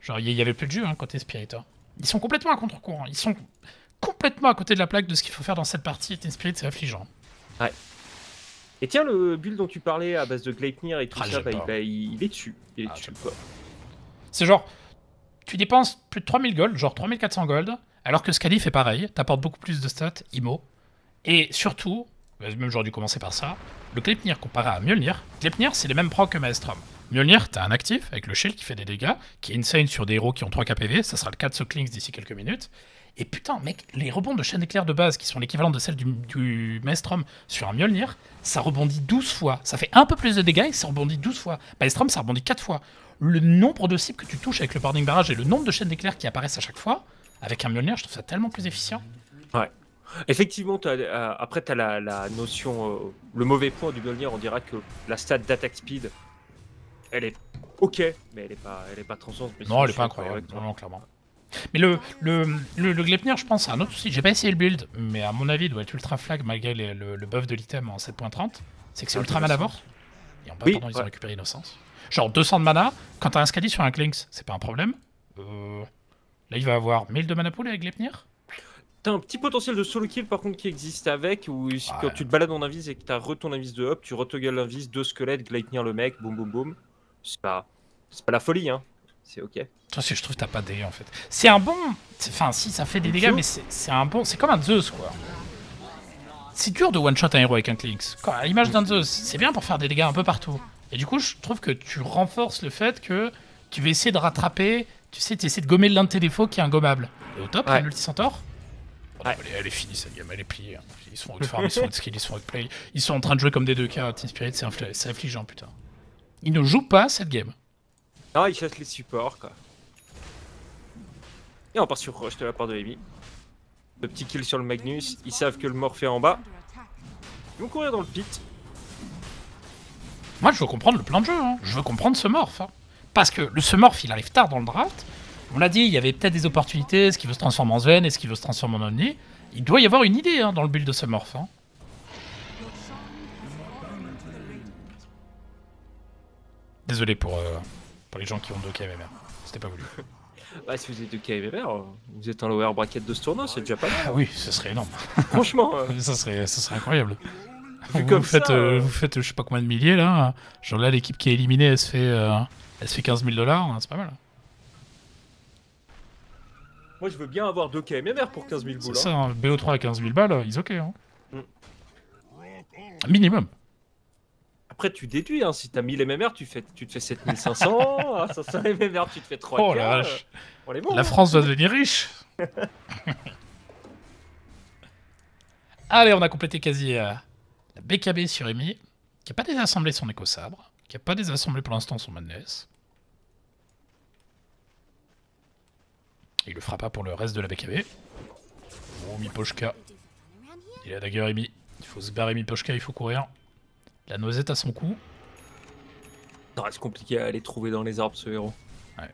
Genre, il y avait plus de jeu hein, côté Spirit. Hein. Ils sont complètement à contre-courant. Ils sont complètement à côté de la plaque de ce qu'il faut faire dans cette partie. Team Spirit, c'est affligeant. Ouais. Et tiens, le build dont tu parlais à base de Gleipnir et tout ah, ça, bah, bah, il, il est dessus. Il est ah, dessus, quoi. C'est genre, tu dépenses plus de trois mille gold, genre trois mille quatre cents gold, alors que Scali fait pareil, t'apportes beaucoup plus de stats, I M O. Et surtout, même j'aurais dû commencer par ça, le Gleipnir comparé à Mjolnir, Gleipnir c'est les mêmes procs que Maelstrom. Mjolnir, t'as un actif avec le shield qui fait des dégâts, qui est insane sur des héros qui ont trois K P V, ça sera le cas de ce Klings d'ici quelques minutes. Et putain, mec, les rebonds de chaîne éclair de base, qui sont l'équivalent de celle du, du Maelstrom sur un Mjolnir, ça rebondit douze fois. Ça fait un peu plus de dégâts et ça rebondit douze fois. Maelstrom, ça rebondit quatre fois. Le nombre de cibles que tu touches avec le boarding barrage et le nombre de chaînes d'éclairs qui apparaissent à chaque fois, avec un Mjolnir, je trouve ça tellement plus efficient. Ouais. Effectivement, t'as, euh, après, tu as la, la notion, euh, le mauvais point du Mjolnir, on dira que la stat d'attack speed, elle est ok, mais elle est pas, elle est pas transcendante. Non, elle est pas incroyable, vraiment, clairement. Mais le, le, le, le Gleipnir, je pense, à un autre souci. J'ai pas essayé le build, mais à mon avis, il doit être ultra flag malgré les, le, le buff de l'item en sept point trente. C'est que c'est ultra mal à bord. Et en bas, oui, pardon, ils ouais. ont récupéré Innocence. Genre deux cents de mana, quand t'as un Scali sur un Klings, c'est pas un problème. Euh... Là, il va avoir mille de mana pool avec Gleipnir. T'as un petit potentiel de solo kill par contre qui existe avec, où ouais. quand tu te balades en invis et que t'as re ton invis de hop, tu retugules l'invis, deux squelettes, Gleipnir le mec, boum boum boum. C'est pas... pas la folie, hein. C'est ok. Je trouve que t'as pas des en fait. C'est un bon... Enfin si, ça fait des dégâts, mais c'est un bon... C'est comme un Zeus, quoi. c'est dur de one-shot un héros avec un Klinx. À l'image d'un Zeus, c'est bien pour faire des dégâts un peu partout. Et du coup, je trouve que tu renforces le fait que tu vas essayer de rattraper, tu sais, tu essaies de gommer l'un de tes défauts qui est ingommable. Et au top, ouais. le multi-centaure. Oh, ouais. Elle est finie cette gamme, elle est pliée. Ils sont outfarm, ils sont outskill, ils sont outplay. Ils sont en train de jouer comme des deux cas. Team Spirit, c'est infl... affligeant, putain. Ils ne jouent pas cette game. Non, ils chassent les supports, quoi. Et on part sur rush de la part de Amy. Le petit kill sur le Magnus, ils savent que le Morph est en bas. Ils vont courir dans le pit. Moi je veux comprendre le plan de jeu, hein. Je veux comprendre ce Morph. Hein. Parce que le, ce Morph il arrive tard dans le draft. On l'a dit, il y avait peut-être des opportunités, est-ce qu'il veut se transformer en Sven, est-ce qu'il veut se transformer en Omni. Il doit y avoir une idée hein, dans le build de ce Morph. Hein. Désolé pour, euh, pour les gens qui ont deux K M M R, c'était pas voulu. Bah, si vous êtes de K M M R, vous êtes un lower bracket de ce tournoi, c'est déjà pas mal. Ah oui, ce serait énorme. Franchement. Euh... ça, serait, ça serait incroyable. Vous, comme vous, ça, faites, euh... vous faites je sais pas combien de milliers là. Genre là, l'équipe qui est éliminée, elle se fait, euh, elle se fait quinze mille dollars, hein, c'est pas mal. Moi, je veux bien avoir deux K M M R pour quinze mille balles. C'est ça, hein. B O trois à quinze mille balles, ils ok. Hein. Mm. Minimum. Après, tu déduis, hein, si t'as mille M M R, tu, fais, tu te fais sept mille cinq cents, cinq cents M M R, tu te fais trois mille. Oh la vache. Euh, bon, la hein. France doit devenir riche. Allez, on a complété quasi euh, la B K B sur Amy, qui n'a pas désassemblé son éco-sabre, qui n'a pas désassemblé pour l'instant son madness. Et il le fera pas pour le reste de la B K B. Oh, Mipochka. Il a dagger Amy. Il faut se barrer Mipochka, il faut courir. La noisette à son cou. Ça reste compliqué à aller trouver dans les arbres ce héros. Ouais.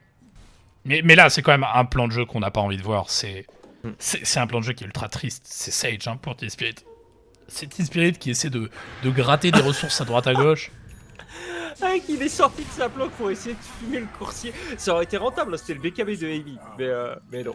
Mais, mais là, c'est quand même un plan de jeu qu'on n'a pas envie de voir. C'est mm. un plan de jeu qui est ultra triste. C'est Sage hein, pour Team Spirit. C'est Team Spirit qui essaie de, de gratter des ressources à droite à gauche. Ah, qu'il est sorti de sa planque pour essayer de fumer le coursier. Ça aurait été rentable, c'était le B K B de Amy. Mais, euh, mais non,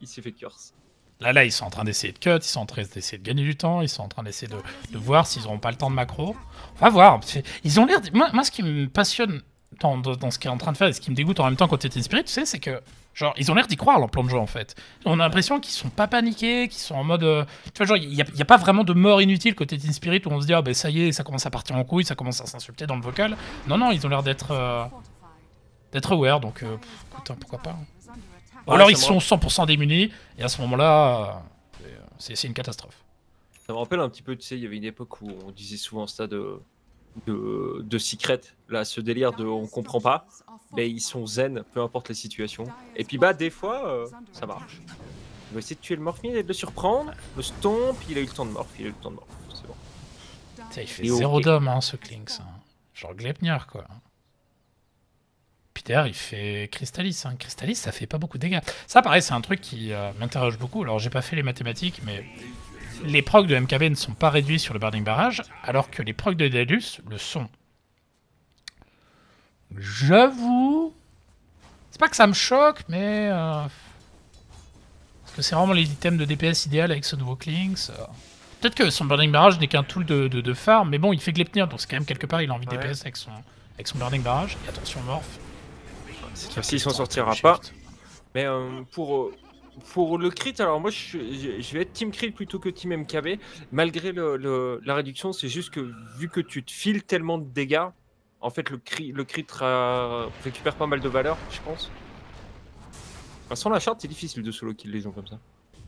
il s'est fait curse. Là, là, ils sont en train d'essayer de cut, ils sont en train d'essayer de gagner du temps, ils sont en train d'essayer de, de voir s'ils n'auront pas le temps de macro. On va voir. Ils ont l'air. De... Moi, moi, ce qui me passionne dans, dans ce qu'ils sont en train de faire et ce qui me dégoûte en même temps côté Team Spirit, tu sais, c'est que. Genre, ils ont l'air d'y croire, leur plan de jeu, en fait. On a l'impression qu'ils sont pas paniqués, qu'ils sont en mode. Euh... Tu vois, genre, il n'y a, a pas vraiment de mort inutile côté Team Spirit où on se dit, ah ben ça y est, ça commence à partir en couille, ça commence à s'insulter dans le vocal. Non, non, ils ont l'air d'être. Euh... d'être aware, donc. Euh... Pff, putain, pourquoi pas. Hein. Ou alors ils sont cent pour cent démunis, et à ce moment-là, c'est une catastrophe. Ça me rappelle un petit peu, tu sais, il y avait une époque où on disait souvent ça de, de, de secret, là, ce délire de on comprend pas, mais ils sont zen, peu importe les situations. Et puis bah, des fois, euh, ça marche. Il va essayer de tuer le Morph, et de le surprendre, le stomp, il a eu le temps de Morph, il a eu le temps de Morph, c'est bon. Putain, il fait zéro dom, hein, ce Klinx. Hein. Genre Gleipnir, quoi. Peter, il fait Crystalis. Hein. Crystalis, ça fait pas beaucoup de dégâts. Ça, pareil, c'est un truc qui euh, m'interroge beaucoup. Alors, j'ai pas fait les mathématiques, mais les procs de M K B ne sont pas réduits sur le Burning Barrage, alors que les procs de Daedalus le sont. J'avoue... C'est pas que ça me choque, mais... Euh... Parce que c'est vraiment les items de D P S idéal avec ce nouveau Klinx. Euh... Peut-être que son Burning Barrage n'est qu'un tool de, de, de farm, mais bon, il fait Gleipnir, donc c'est quand même quelque part, il a envie de ouais. D P S avec son, avec son Burning Barrage. Et attention, Morph. S'il s'en sortira pas. Mais euh, pour, pour le crit, alors moi je, je, je vais être team crit plutôt que team M K B. Malgré le, le, la réduction, c'est juste que vu que tu te files tellement de dégâts, en fait le crit, le crit ra... récupère pas mal de valeur, je pense. De toute façon, la shard, c'est difficile de solo kill les gens comme ça.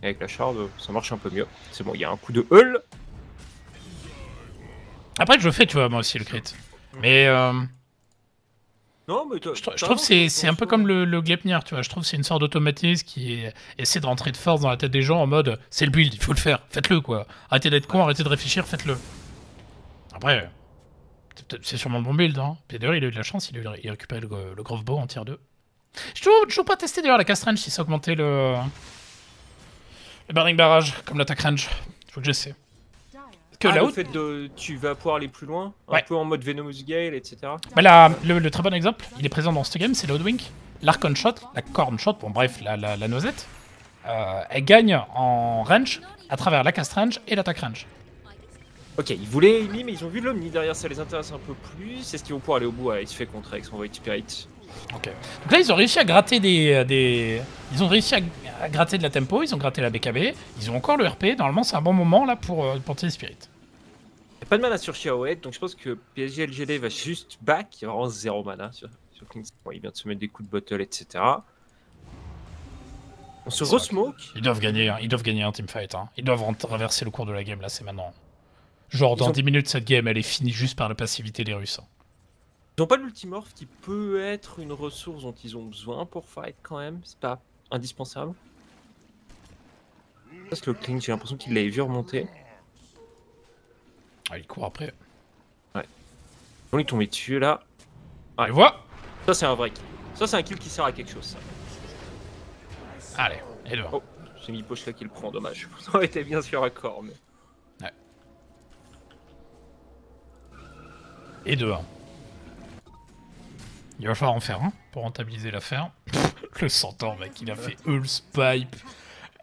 Et avec la shard, ça marche un peu mieux. C'est bon, il y a un coup de hull. Après, je fais, tu vois, moi aussi le crit. Mais. Euh... Non, mais je, je trouve que c'est un peu comme le, le Gleipnir, tu vois. Je trouve que c'est une sorte d'automatisme qui est, essaie de rentrer de force dans la tête des gens en mode c'est le build, il faut le faire, faites-le quoi. Arrêtez d'être con, arrêtez de réfléchir, faites-le. Après, c'est sûrement le bon build, hein. Puis d'ailleurs, il a eu de la chance, il a, eu, il a récupéré le, le Grove Bow en tier deux. J'ai toujours, toujours pas testé d'ailleurs la cast range si ça augmentait le, le Burning Barrage comme l'attaque range. Faut que j'essaie. Que ah, là le fait de, tu vas pouvoir aller plus loin, un ouais. peu en mode Venomous Gale, et cetera. Bah là, le, le très bon exemple, il est présent dans ce game, c'est l'Oudwink, l'Archon Shot, la Corn Shot, bon bref, la, la, la noisette. Euh, elle gagne en range à travers la cast range et l'attaque range. Ok, ils voulaient Amy, mais ils ont vu l'Omni derrière, ça les intéresse un peu plus. Est-ce qu'ils vont pouvoir aller au bout à se fait contre avec son Void Spirit? Ok. Donc là, ils ont réussi à gratter des. des... Ils ont réussi à, à gratter de la tempo, ils ont gratté la B K B, ils ont encore le R P, normalement, c'est un bon moment là pour, pour Team Spirit. pas de mana sur Xiaoed, donc je pense que P S G L G D va juste back. Il y a vraiment zéro mana sur, sur Kingston. Bon, il vient de se mettre des coups de bottle, et cetera. On se re-smoke. Ils doivent gagner, ils doivent gagner un teamfight. Hein. Ils doivent traverser le cours de la game, là, c'est maintenant. Genre, dans ont... dix minutes, cette game, elle est finie juste par la passivité des Russes. Ils n'ont pas l'ultimorph qui peut être une ressource dont ils ont besoin pour fight quand même. C'est pas indispensable. Parce que le Kling, j'ai l'impression qu'il l'avait vu remonter. Ah, il court après. Ouais. Bon, il est tombé dessus là. Ah, il voit. Ça, c'est un vrai kill. Ça, c'est un kill qui sert à quelque chose. Ça. Allez, et dehors. Oh, c'est Mipoche là qui le prend, dommage. Ça aurait été bien sûr accord, mais. Ouais. Et dehors. Il va falloir en faire un hein, pour rentabiliser l'affaire. Le centaure, mec, il a fait Hulse Pipe.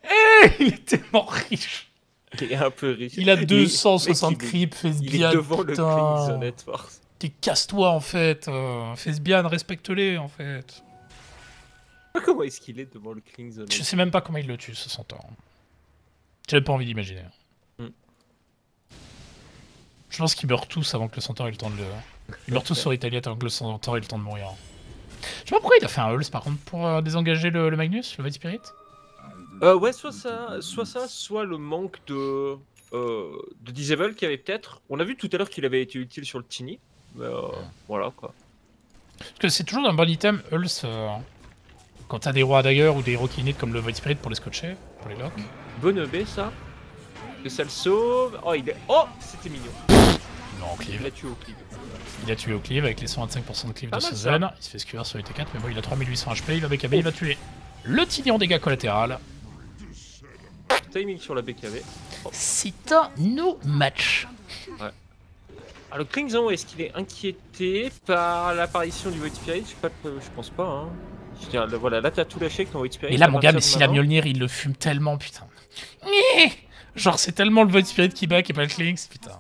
Hey, il était mort riche. Il est un peu riche. Il a deux cent soixante creeps, Fesbian. Devant putain. Le Force. T'es casse-toi en fait. Euh, Fesbian, respecte-les en fait. Comment est-ce qu'il est devant le Kling? Je sais même pas comment il le tue ce centaure. J'ai pas envie d'imaginer. Mm. Je pense qu'ils meurent tous avant que le centaure ait le temps de le. Ils meurent tous sur Italie avant que le centaure ait le temps de mourir. Je sais pas pourquoi il a fait un Hulse par contre pour euh, désengager le, le Magnus, le Vade Spirit. Euh, ouais, soit ça, soit ça, soit le manque de, euh, de disable qu'il y avait peut-être. On a vu tout à l'heure qu'il avait été utile sur le Tiny. Mais euh, ouais. Voilà quoi. Parce que c'est toujours un bon item, Hulse. Euh... Quand t'as des rois d'ailleurs ou des héros qui comme le Void Spirit pour les scotcher, pour les locks. Bonne B ça. Que ça le sauve. Oh, il est... oh c'était mignon. Non, cleave. Il a tué au cleave. Il a tué au cleave avec les cent vingt-cinq pour cent de cleave ah, de Suzanne. Il se fait skewer sur les T quatre, mais bon, il a trois mille huit cents H P, il va B K B, oh. Il va tuer le Tiny en dégâts collatérales. Timing sur la B K B. Oh. C'est un no match. Ouais. Alors, Klingzon, est-ce qu'il est inquiété par l'apparition du Void Spirit? Je sais pas, je pense pas, hein. Voilà, là t'as tout lâché que ton Void Spirit. Et là mon gars, mais s'il a Mjolnir, il le fume tellement, putain. Genre c'est tellement le Void Spirit qui back et pas le Klings, putain.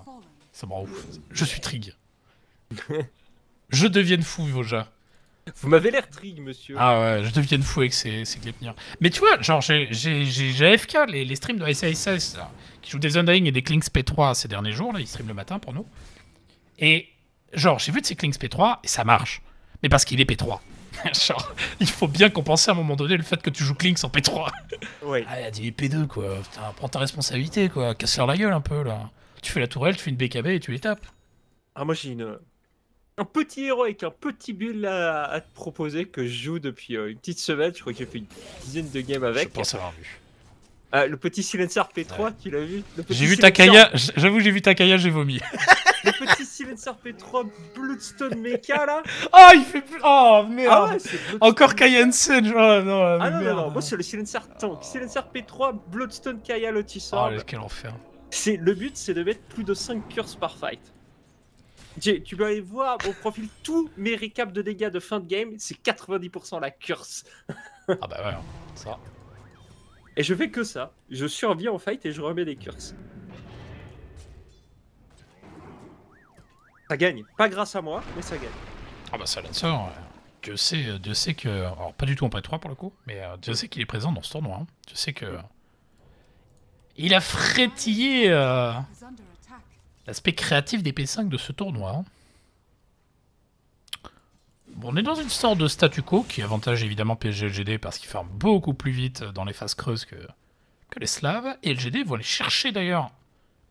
Ça me rend ouf. Je suis trig. Je deviens fou, Voja. Vous m'avez l'air trig, monsieur. Ah ouais, je deviens fou avec ces, ces Gleipnir. Mais tu vois, genre j'ai A F K les, les streams de S A S S là, qui jouent des Undying et des Klings P trois ces derniers jours, là, ils streament le matin pour nous. Et genre j'ai vu de ces Klings P trois et ça marche. Mais parce qu'il est P trois. Genre, il faut bien compenser à un moment donné le fait que tu joues Klinks en P trois. Ouais. Ah, il a dit P deux quoi, putain, prends ta responsabilité quoi, casse-leur la gueule un peu là. Tu fais la tourelle, tu fais une B K B et tu les tapes. Ah, moi j'ai une... un petit héros avec un petit build à, à te proposer que je joue depuis euh, une petite semaine, je crois que j'ai fait une dizaine de games avec. Je pense avoir vu. Ah, le petit Silencer P trois, ouais. Tu l'as vu? J'ai vu Takaya, j'avoue j'ai vu Takaya, j'ai vomi. Le petit Silencer P trois Bloodstone Mecha là. Oh il fait plus... Oh merde ah ouais, encore Kaya Sen. Oh, non, ah non, non, non, moi c'est le Silencer Tank. Silencer P trois Bloodstone Kaya Lotisor. Oh quel enfer. Le but c'est de mettre plus de cinq curses par fight. Tu peux aller voir mon profil, tous mes récaps de dégâts de fin de game, c'est quatre-vingt-dix pour cent la curse. Ah bah ouais, ça. Et je fais que ça. Je survis en fight et je remets des curses. Ça gagne, pas grâce à moi, mais ça gagne. Ah bah ça Silencer, euh, Dieu sait, euh, Dieu sait que... Alors pas du tout en P trois pour le coup, mais euh, Dieu sait qu'il est présent dans ce tournoi. Hein. Dieu sait que... Euh, il a frétillé euh, l'aspect créatif des P cinq de ce tournoi. Hein. Bon, on est dans une sorte de statu quo qui avantage évidemment P S G L G D parce qu'il farme beaucoup plus vite dans les phases creuses que, que les Slaves. Et L G D vont aller chercher d'ailleurs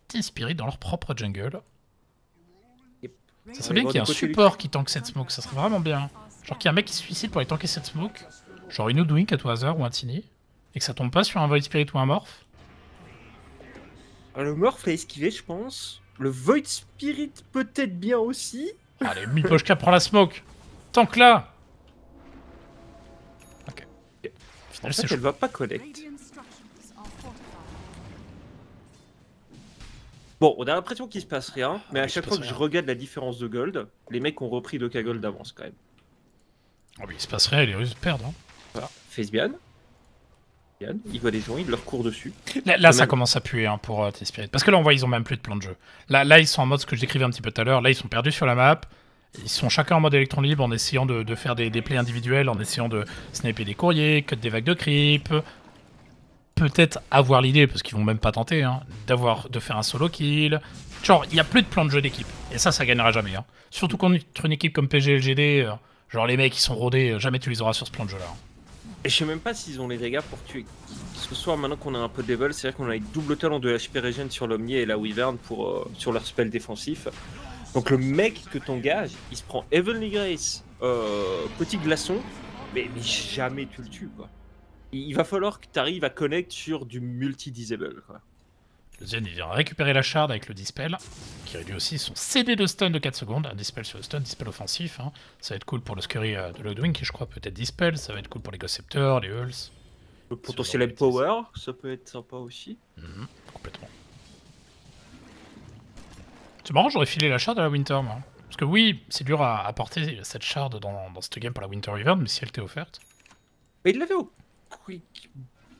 Team Spirit dans leur propre jungle. Ça serait bien qu'il y ait un support qui tank cette smoke, ça serait vraiment bien. Genre qu'il y ait un mec qui se suicide pour aller tanker cette smoke, genre une Odwink à tout hasard ou un Tiny, et que ça tombe pas sur un Void Spirit ou un Morph. Le Morph l'a esquivé, je pense. Le Void Spirit peut-être bien aussi. Allez, Mipochka prend la smoke. Tank là. Ok. En fait, elle va pas connect. Bon, on a l'impression qu'il se passe rien, mais ah, à chaque fois que rien. Je regarde la différence de gold, les mecs ont repris deux K gold d'avance quand même. Oh, mais il se passe rien et les Russes perdent. Hein. Voilà, Fesbian. Il voit des gens, il leur court dessus. Là, là ça même... commence à puer hein, pour euh, tes spirits. Parce que là, on voit, ils ont même plus de plan de jeu. Là, là ils sont en mode ce que je décrivais un petit peu tout à l'heure. Là, ils sont perdus sur la map. Ils sont chacun en mode électron libre en essayant de, de faire des, des plays individuels, en essayant de sniper des courriers, cut des vagues de creep. Peut-être avoir l'idée, parce qu'ils vont même pas tenter, hein, d'avoir de faire un solo kill, Genre, il n'y a plus de plan de jeu d'équipe. Et ça, ça gagnera jamais. Hein. Surtout contre une équipe comme P G L G D, euh, genre les mecs qui sont rodés, jamais tu les auras sur ce plan de jeu là. Hein. Et je sais même pas s'ils ont les dégâts pour tuer. Ce soir, maintenant qu'on a un peu de level, c'est-à-dire qu'on a une double talent de H P Regen sur l'Omnier et la Wyvern pour, euh, sur leur spell défensif. Donc le mec que t'engages, il se prend Heavenly Grace, euh, petit glaçon, mais, mais jamais tu le tues quoi. Il va falloir que tu arrives à connect sur du multi-disable quoi. Le Zen, il vient récupérer la shard avec le dispel, qui réduit aussi son C D de stun de quatre secondes. Un dispel sur le stun, dispel offensif. Hein. Ça va être cool pour le Scurry euh, de Lodwing, qui je crois peut être dispel. Ça va être cool pour les Ghost Scepter, les Hulls. Le potentiel power, ça peut être sympa aussi. Mmh, complètement. C'est marrant, j'aurais filé la shard à la Winter, moi. Parce que oui, c'est dur à apporter cette shard dans, dans cette game pour la Winter Wyvern, mais si elle t'est offerte. Mais il l'avait au Quick.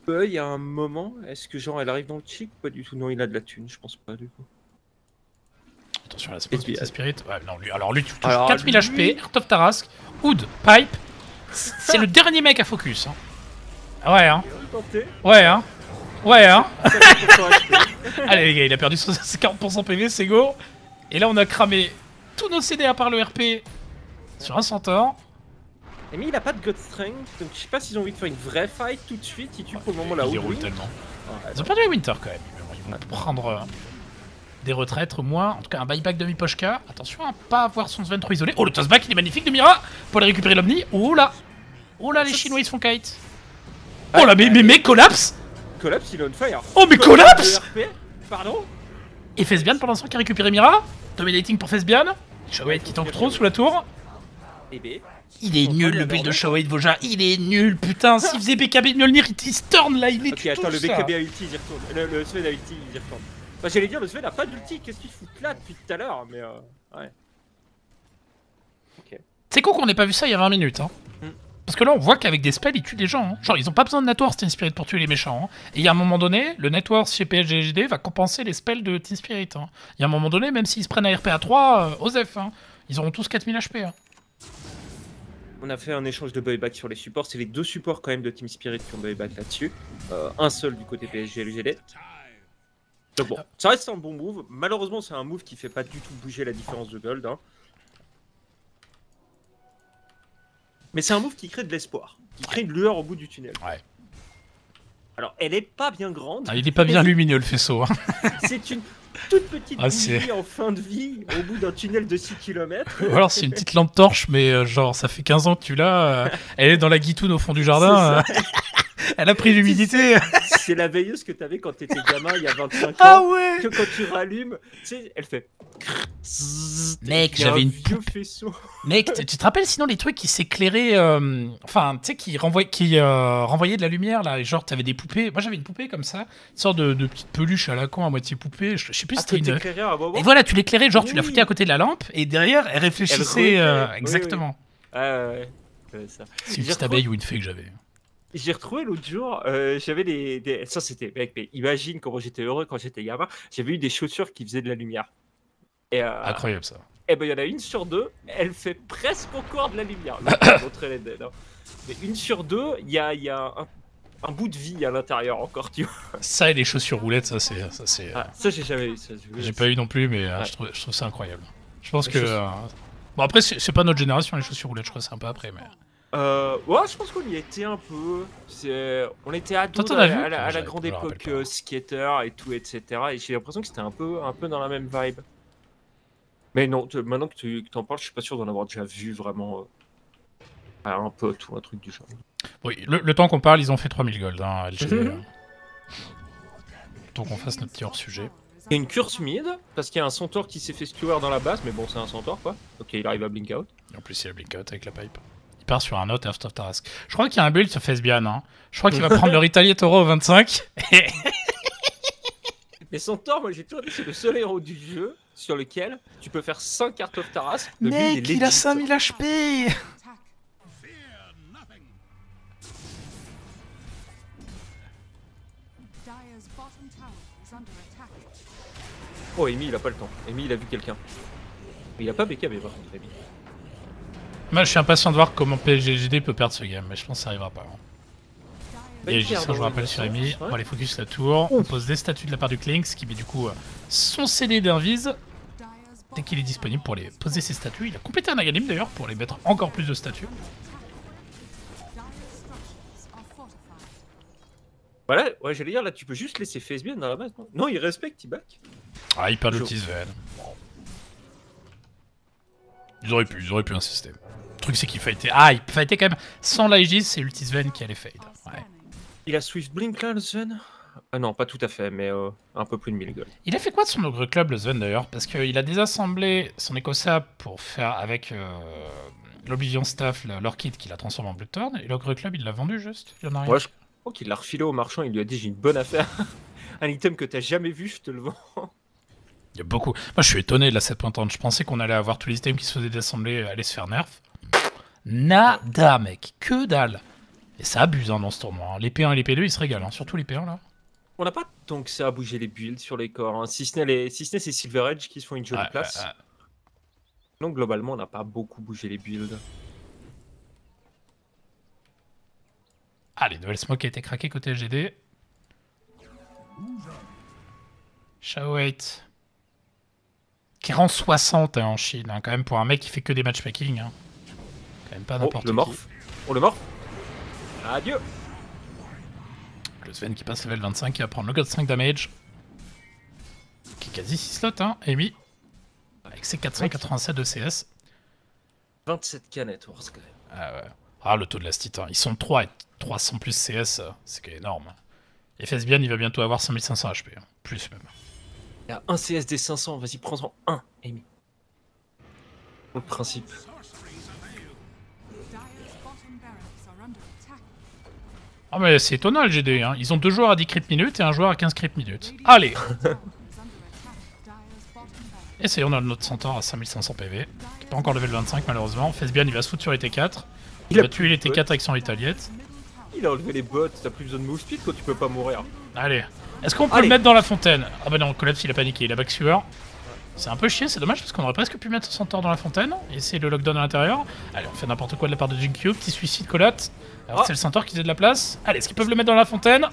Il y a un moment, est-ce que genre elle arrive dans le chic ou pas du tout? Non, il a de la thune, je pense pas du coup. Attention à la spot de Spirit. Ouais, non, lui, alors lui, tu touches quatre mille lui... H P, Heart of Tarrasque, Hood, Pipe. C'est le dernier mec à focus. Hein. Ouais, hein. Ouais, hein. Ouais, hein. Allez, les gars, il a perdu son quarante pour cent P V, c'est go. Et là, on a cramé tous nos C D à part le R P sur un centaure. Et mais il a pas de God Strength, donc je sais pas s'ils ont envie de faire une vraie fight tout de suite, ils tuent ouais, pour le moment là-haut. Ils roulent tellement. Ah, ils ont perdu les Winter quand même, mais bon, ils vont ah, prendre euh, des retraites au moins, en tout cas un buyback de Miposhka. Attention à pas avoir son Sven trop isolé. Oh, le tossback il est magnifique de Mira pour aller récupérer l'Omni. Oh là, oh là, les Chinois ils se font kite. Oh là, mais mais, mais Collapse Collapse il est on fire. Oh mais Collapse, Collapse pardon. Et Fesbian pour l'instant qui a récupéré Mira. Dominating pour Fesbian. Shawade qui tank trop sous la tour. B B. Il est nul le build de Shawade Voja, il est nul putain, s'il faisait B K B Mjolnir, il tease turn là, il est okay, tout attends, le B K B a ulti, il y retourne, le, le Sven a ulti, il y retourne. Bah j'allais dire, le Sven a pas d'ulti, qu'est-ce qu'il fout là depuis tout à l'heure, mais euh... ouais. Okay. C'est con qu'on ait pas vu ça il y a vingt minutes hein. Mm. Parce que là on voit qu'avec des spells, ils tuent des gens, hein. Genre ils ont pas besoin de Network Teen Spirit pour tuer les méchants, hein. Et il y a un moment donné, le Network chez P L G G D va compenser les spells de Teen Spirit, hein. Il y a un moment donné, même s'ils se prennent à R P à trois, euh, Osef, hein. Ils auront tous quatre mille H P, hein. On a fait un échange de buyback sur les supports, c'est les deux supports quand même de Team Spirit qui ont buyback là-dessus. Euh, un seul du côté P S G L G D. Donc bon, ça reste un bon move. Malheureusement, c'est un move qui fait pas du tout bouger la différence de gold. Hein. Mais c'est un move qui crée de l'espoir, qui crée une lueur au bout du tunnel. Ouais. Alors, elle est pas bien grande. Ah, il est pas bien lumineux le faisceau. Hein. C'est une toute petite ah, bougie en fin de vie, au bout d'un tunnel de six kilomètres. Ou alors c'est une petite lampe torche, mais euh, genre ça fait quinze ans que tu l'as. Euh, elle est dans la guitoune au fond du jardin. Euh, elle a pris l'humidité. C'est la veilleuse que t'avais quand t'étais gamin il y a vingt-cinq ans. Ah ouais. Que quand tu rallumes, tu sais, elle fait. Mec, j'avais une vieux faisceau. Mec, tu te rappelles sinon les trucs qui s'éclairaient, euh, enfin, tu sais, qui, renvoyaient, qui euh, renvoyaient de la lumière là, et genre t'avais des poupées. Moi j'avais une poupée comme ça, une sorte de, de petite peluche à la con à moitié poupée. Je, je sais plus ah, si c'était une. À et voilà, tu l'éclairais, genre oui. Tu la foutais à côté de la lampe, et derrière elle réfléchissait. Elle euh, exactement. Oui, oui. Ah, ouais, ouais. C'est une petite abeille ou une fée que j'avais. J'ai retrouvé l'autre jour, euh, j'avais des, des. Ça c'était, mec, mais imagine comment j'étais heureux quand j'étais gamin, j'avais eu des chaussures qui faisaient de la lumière. Et euh, incroyable ça. Et ben il y en a une sur deux, elle fait presque encore de la lumière. Là, les deux, non. Mais une sur deux, il y a, y a un, un bout de vie à l'intérieur encore, tu vois. Ça et les chaussures roulettes, ça c'est. Ça, ah, ça j'ai jamais eu. J'ai pas eu non plus, mais ouais. je, trouve, je trouve ça incroyable. Je pense les que. Euh... Bon après, c'est pas notre génération les chaussures roulettes, je crois, c'est un peu après, mais. Euh, ouais, je pense qu'on y était un peu. On était ados Toi, à, vu, à, la, à la grande époque euh, skater et tout, et cetera. Et j'ai l'impression que c'était un peu, un peu dans la même vibe. Mais non, maintenant que tu que t'en parles, je suis pas sûr d'en avoir déjà vu vraiment euh, à un pote ou un truc du genre. Oui, le, le temps qu'on parle, ils ont fait trois mille gold, hein, L G. Mm-hmm. Donc on fasse notre petit hors-sujet. Il y a une curse mid, parce qu'il y a un centaure qui s'est fait skewer dans la base, mais bon, c'est un centaure, quoi. Ok, il arrive à blink out. Et en plus, il a blink out avec la pipe. Il part sur un autre After Tarrasque. Je crois qu'il y a un build sur Fesbian, hein. Je crois qu'il va prendre le Retalier Taureau au vingt-cinq. Mais centaure, moi j'ai toujours dit, c'est le seul héros du jeu sur lequel tu peux faire cinq Heart of Tarrasque. Mec, il a cinq mille H P. Oh, Amy, il a pas le temps. Amy, il a vu quelqu'un. Il a pas B K B par contre, Amy. Moi, je suis impatient de voir comment P G G D peut perdre ce game, mais je pense que ça arrivera pas. Hein. Et Giscard, je vous rappelle sur Amy, on va les focus la tour, on pose des statues de la part du Klinx qui met du coup son C D d'invise. Dès qu'il est disponible pour les poser ses statues, il a complété un agalim d'ailleurs pour les mettre encore plus de statues. Voilà, ouais, j'allais dire, là tu peux juste laisser F S B dans la base. Non, non il respecte T-Back. Ah, il perd le T-Sven. Ils auraient pu, ils auraient pu insister. Le truc c'est qu'il fightait. Ah, il fightait quand même sans la Aegis, c'est l'ulti Sven qui allait fade. Ouais. Il a Swift Blink là, le Sven? Ah non, pas tout à fait, mais euh, un peu plus de mille gold. Il a fait quoi de son Ogre Club, le Sven d'ailleurs? Parce qu'il a désassemblé son Ecossa pour faire avec euh, l'Oblivion Staff, leur kit qu'il a transformé en Blood Thorn. Et l'Ogre Club, il l'a vendu juste? Il y en a rien. Ouais, je crois qu'il l'a refilé au marchand, il lui a dit j'ai une bonne affaire. Un item que t'as jamais vu, je te le vends. Il y a beaucoup. Moi je suis étonné de la sept point trente. Je pensais qu'on allait avoir tous les items qui se faisaient désassembler aller se faire nerf. Nada, mec, que dalle. Et ça abuse hein, dans ce tournoi. Hein. Les P un et les P deux, ils se régalent, hein. Surtout les P un là. On n'a pas tant que ça à bouger les builds sur les corps, hein. Si ce n'est les... si c'est Silver Edge qui se font une jolie ah, place. Ah, ah. Donc globalement, on n'a pas beaucoup bougé les builds. Ah, les nouvelles smokes qui a été craqué côté L G D. Shao huit. Qui rend soixante hein, en Chine, hein, quand même pour un mec qui fait que des matchmaking. Hein. Quand même pas n'importe oh, qui. Morph. On le morph. Adieu. Le Sven qui passe level vingt-cinq, qui va prendre le God cinq damage. Qui est quasi six slots, hein, Amy. Avec ses quatre cent quatre-vingt-sept de C S. vingt-sept K net worth quand même. Ah ouais. Ah, le taux de la stit, hein. Ils sont trois et trois cents plus C S, c'est énorme. Et Fesbian, il va bientôt avoir cinq mille cinq cents H P, hein. Plus même. Il a un C S des cinq cents, vas-y, prends-en un, Amy. Pour le principe. Ah mais c'est étonnant le G D, hein. Ils ont deux joueurs à dix crits minutes et un joueur à quinze crits minutes. Allez. Et ça y est, on a notre centaure à cinq mille cinq cents P V, qui n'est pas encore level vingt-cinq malheureusement. Fesbian il va se foutre sur les T quatre, il, il a va tuer les T quatre avec son italiette. Il a enlevé les bottes, t'as plus besoin de move speed quand tu peux pas mourir. Allez, est-ce qu'on peut Allez. le mettre dans la fontaine? Ah bah non, Collapse il a paniqué, il a backsewer. C'est un peu chier, c'est dommage parce qu'on aurait presque pu mettre son centaure dans la fontaine, et c'est le lockdown à l'intérieur. Allez, on fait n'importe quoi de la part de Jinkyo, petit suicide Collapse. Alors, oh. C'est le centaure qui faisait de la place. Allez, est-ce qu'ils peuvent le mettre dans la fontaine?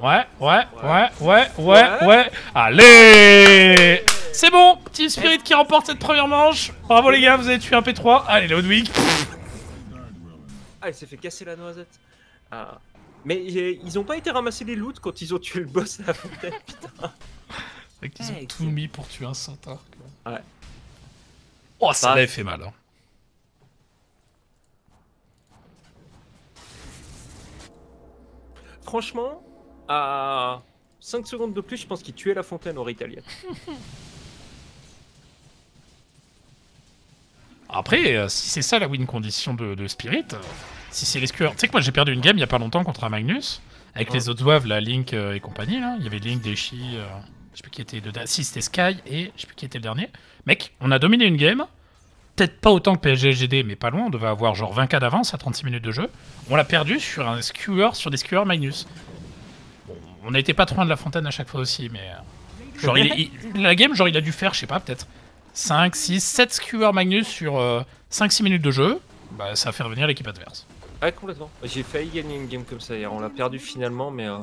Ouais, ouais, ouais, ouais, ouais, ouais. ouais. Allez, c'est bon. Team Spirit qui remporte cette première manche. Bravo les gars, vous avez tué un P trois. Allez, Ludwig. Ah, il s'est fait casser la noisette. Ah. Mais ils ont pas été ramasser les loot quand ils ont tué le boss à la fontaine, putain. Ils ont hey, tout mis pour tuer un centaure. Ouais. Oh, ça l'avait fait mal, hein. Franchement, à cinq secondes de plus, je pense qu'il tuait la fontaine hors italienne. Après, euh, si c'est ça la win condition de, de Spirit, euh, si c'est les skewers... Tu sais que moi j'ai perdu une game il n'y a pas longtemps contre un Magnus, avec ouais. les autres zouaves, la Link euh, et compagnie, là. Il y avait Link, Deshi, euh, je sais plus qui était le dernier, si c'était Sky, et je sais plus qui était le dernier. Mec, on a dominé une game, peut-être pas autant que P S G L G D, mais pas loin, on devait avoir genre vingt K d'avance à trente-six minutes de jeu. On l'a perdu sur un skewer, sur des skewers Magnus. Bon, on a été pas trop loin de la fontaine à chaque fois aussi, mais... Genre, il, il, la game, genre, il a dû faire, je sais pas, peut-être cinq, six, sept skewers Magnus sur euh, cinq six minutes de jeu. Bah, ça a fait revenir l'équipe adverse. Ouais, complètement. J'ai failli gagner une game comme ça hier. On l'a perdu finalement, mais... Euh...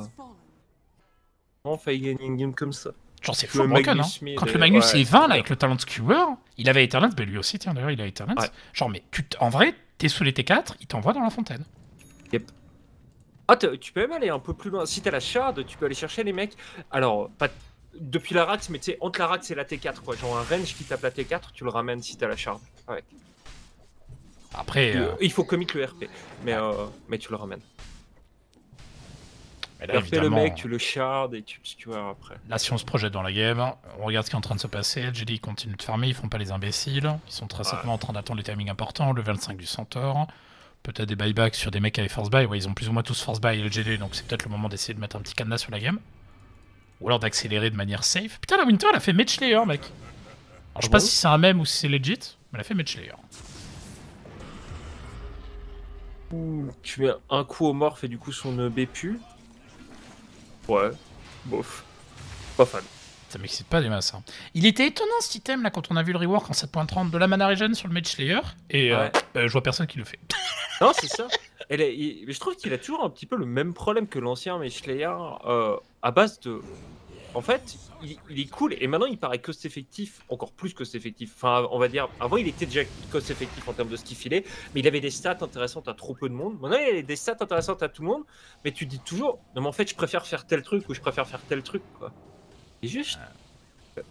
On a failli gagner une game comme ça. Genre, c'est fou, broken, hein. Quand le Magnus ouais, est vingt, là, avec le talent de skewer, il avait Eternance, bah lui aussi, tiens, d'ailleurs, il a Eternance. Ouais. Genre, mais tu en vrai, t'es sous les T quatre, il t'envoie dans la fontaine. Yep. Ah, tu peux même aller un peu plus loin. Si t'as la shard, tu peux aller chercher les mecs. Alors, pas depuis la Rax, mais tu sais, entre la Rax et la T quatre, quoi. Genre, un range qui tape la T quatre, tu le ramènes si t'as la shard. Ouais. Après. Euh... Il faut commit le R P, mais, ouais. euh, mais tu le ramènes. Là, tu fais le mec, tu le shard et tu le skewer après. Là, si on se projette dans la game, on regarde ce qui est en train de se passer. L G D ils continuent de farmer, ils font pas les imbéciles. Ils sont très ouais. certainement en train d'attendre les timings importants. Le vingt-cinq du Centaure. Peut-être des buybacks sur des mecs avec force buy. Ouais, ils ont plus ou moins tous force buy et L G D, donc c'est peut-être le moment d'essayer de mettre un petit cadenas sur la game. Ou alors d'accélérer de manière safe. Putain, la Winter, elle a fait match layer, mec. Alors, je sais pas si c'est un meme ou si c'est legit, mais elle a fait match layer. Ouh, tu mets un coup au morph et du coup son B pue. Ouais, bof. Pas fan. Ça m'excite pas des masses. Hein. Il était étonnant cet item là quand on a vu le rework en sept point trente de la mana regen sur le Mage Slayer. Et ouais. euh, euh, je vois personne qui le fait. Non, c'est ça. Elle est, il, je trouve qu'il a toujours un petit peu le même problème que l'ancien Mechelaer, euh, à base de... En fait, il, il est cool, et maintenant il paraît cost-effectif, encore plus cost-effectif. Enfin, on va dire, avant il était déjà cost-effectif en termes de ce qu'il filait, mais il avait des stats intéressantes à trop peu de monde. Maintenant il a des stats intéressantes à tout le monde, mais tu dis toujours, non mais en fait je préfère faire tel truc, ou je préfère faire tel truc, quoi. C'est juste...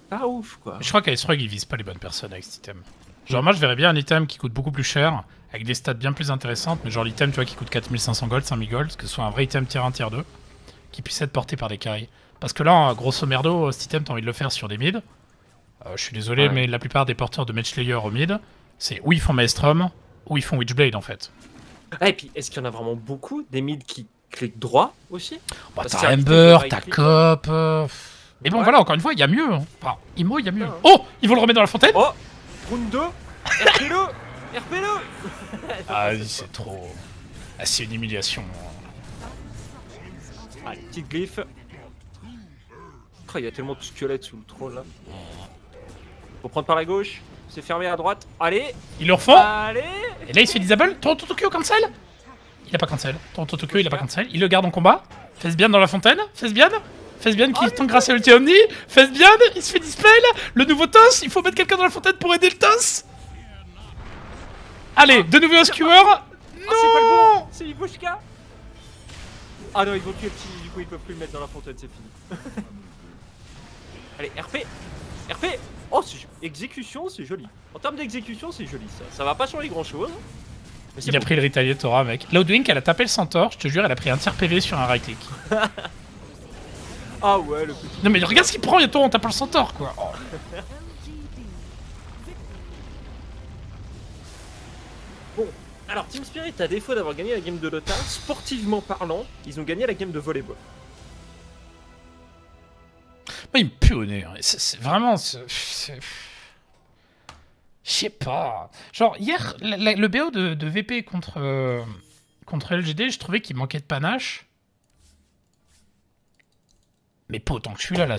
pas ouf, quoi. Je crois qu'à Ice Rogue, il vise pas les bonnes personnes avec cet item. Genre moi je verrais bien un item qui coûte beaucoup plus cher, avec des stats bien plus intéressantes, mais genre l'item tu vois qui coûte quatre mille cinq cents gold, cinq mille gold, que ce soit un vrai item tier un, tier deux, qui puisse être porté par des carries. Parce que là, grosso merdo, cet item t'as envie de le faire sur des mid. Euh, je suis désolé, ouais. mais la plupart des porteurs de Mechelaer au mid, c'est ou ils font Maelstrom, ou ils font Witchblade en fait. Ah et puis est-ce qu'il y en a vraiment beaucoup des mid qui cliquent droit aussi? Bah t'as Ember, t'as Cop... Euh... Mais bon ouais. voilà, encore une fois, il y a mieux. Enfin, Imo, il y a mieux. Oh, ils vont le remettre dans la fontaine. Oh, round deux, R P le R P le. Ah oui, c'est trop... Ah, c'est une humiliation. Ah, petite glyphe. Oh, il y a tellement de squelettes sous le trône, là. Faut prendre par la gauche. C'est fermé à droite. Allez. Ils le refont. Allez. Et là, il se fait disable. Toronto Tokyo cancel. Il a pas cancel. Toronto Tokyo, il a pas cancel. Il le garde en combat. Fais bien dans la fontaine. Fais bien. Fesbian qui oh, tombe grâce à Ulti Omni, Fesbian, il se fait dispel, le nouveau toss, il faut mettre quelqu'un dans la fontaine pour aider le toss. Allez, de nouveau un skewer. Non, oh, c'est pas le bon, c'est Ibushka. Ah non, ils vont tuer le petit, du coup ils peuvent plus le mettre dans la fontaine, c'est fini. Allez, R P, R P. Oh, exécution, c'est joli. En termes d'exécution, c'est joli ça, ça va pas changer grand chose. Mais il bon. a pris le Retaliatora, mec. Loudwink, elle a tapé le centaure, je te jure, elle a pris un tiers P V sur un right click. Ah ouais, le petit... Non mais regarde ce qu'il prend, il y a toi, on tape le centaure, quoi. Oh. Bon, alors Team Spirit, à défaut d'avoir gagné la game de Dota, sportivement parlant, ils ont gagné la game de volleyball. Bah, il me pue au nez, hein. C'est vraiment... Je sais pas... Genre, hier, la, la, le B O de, de V P contre, euh, contre L G D, je trouvais qu'il manquait de panache. Mais pas autant que celui-là, là.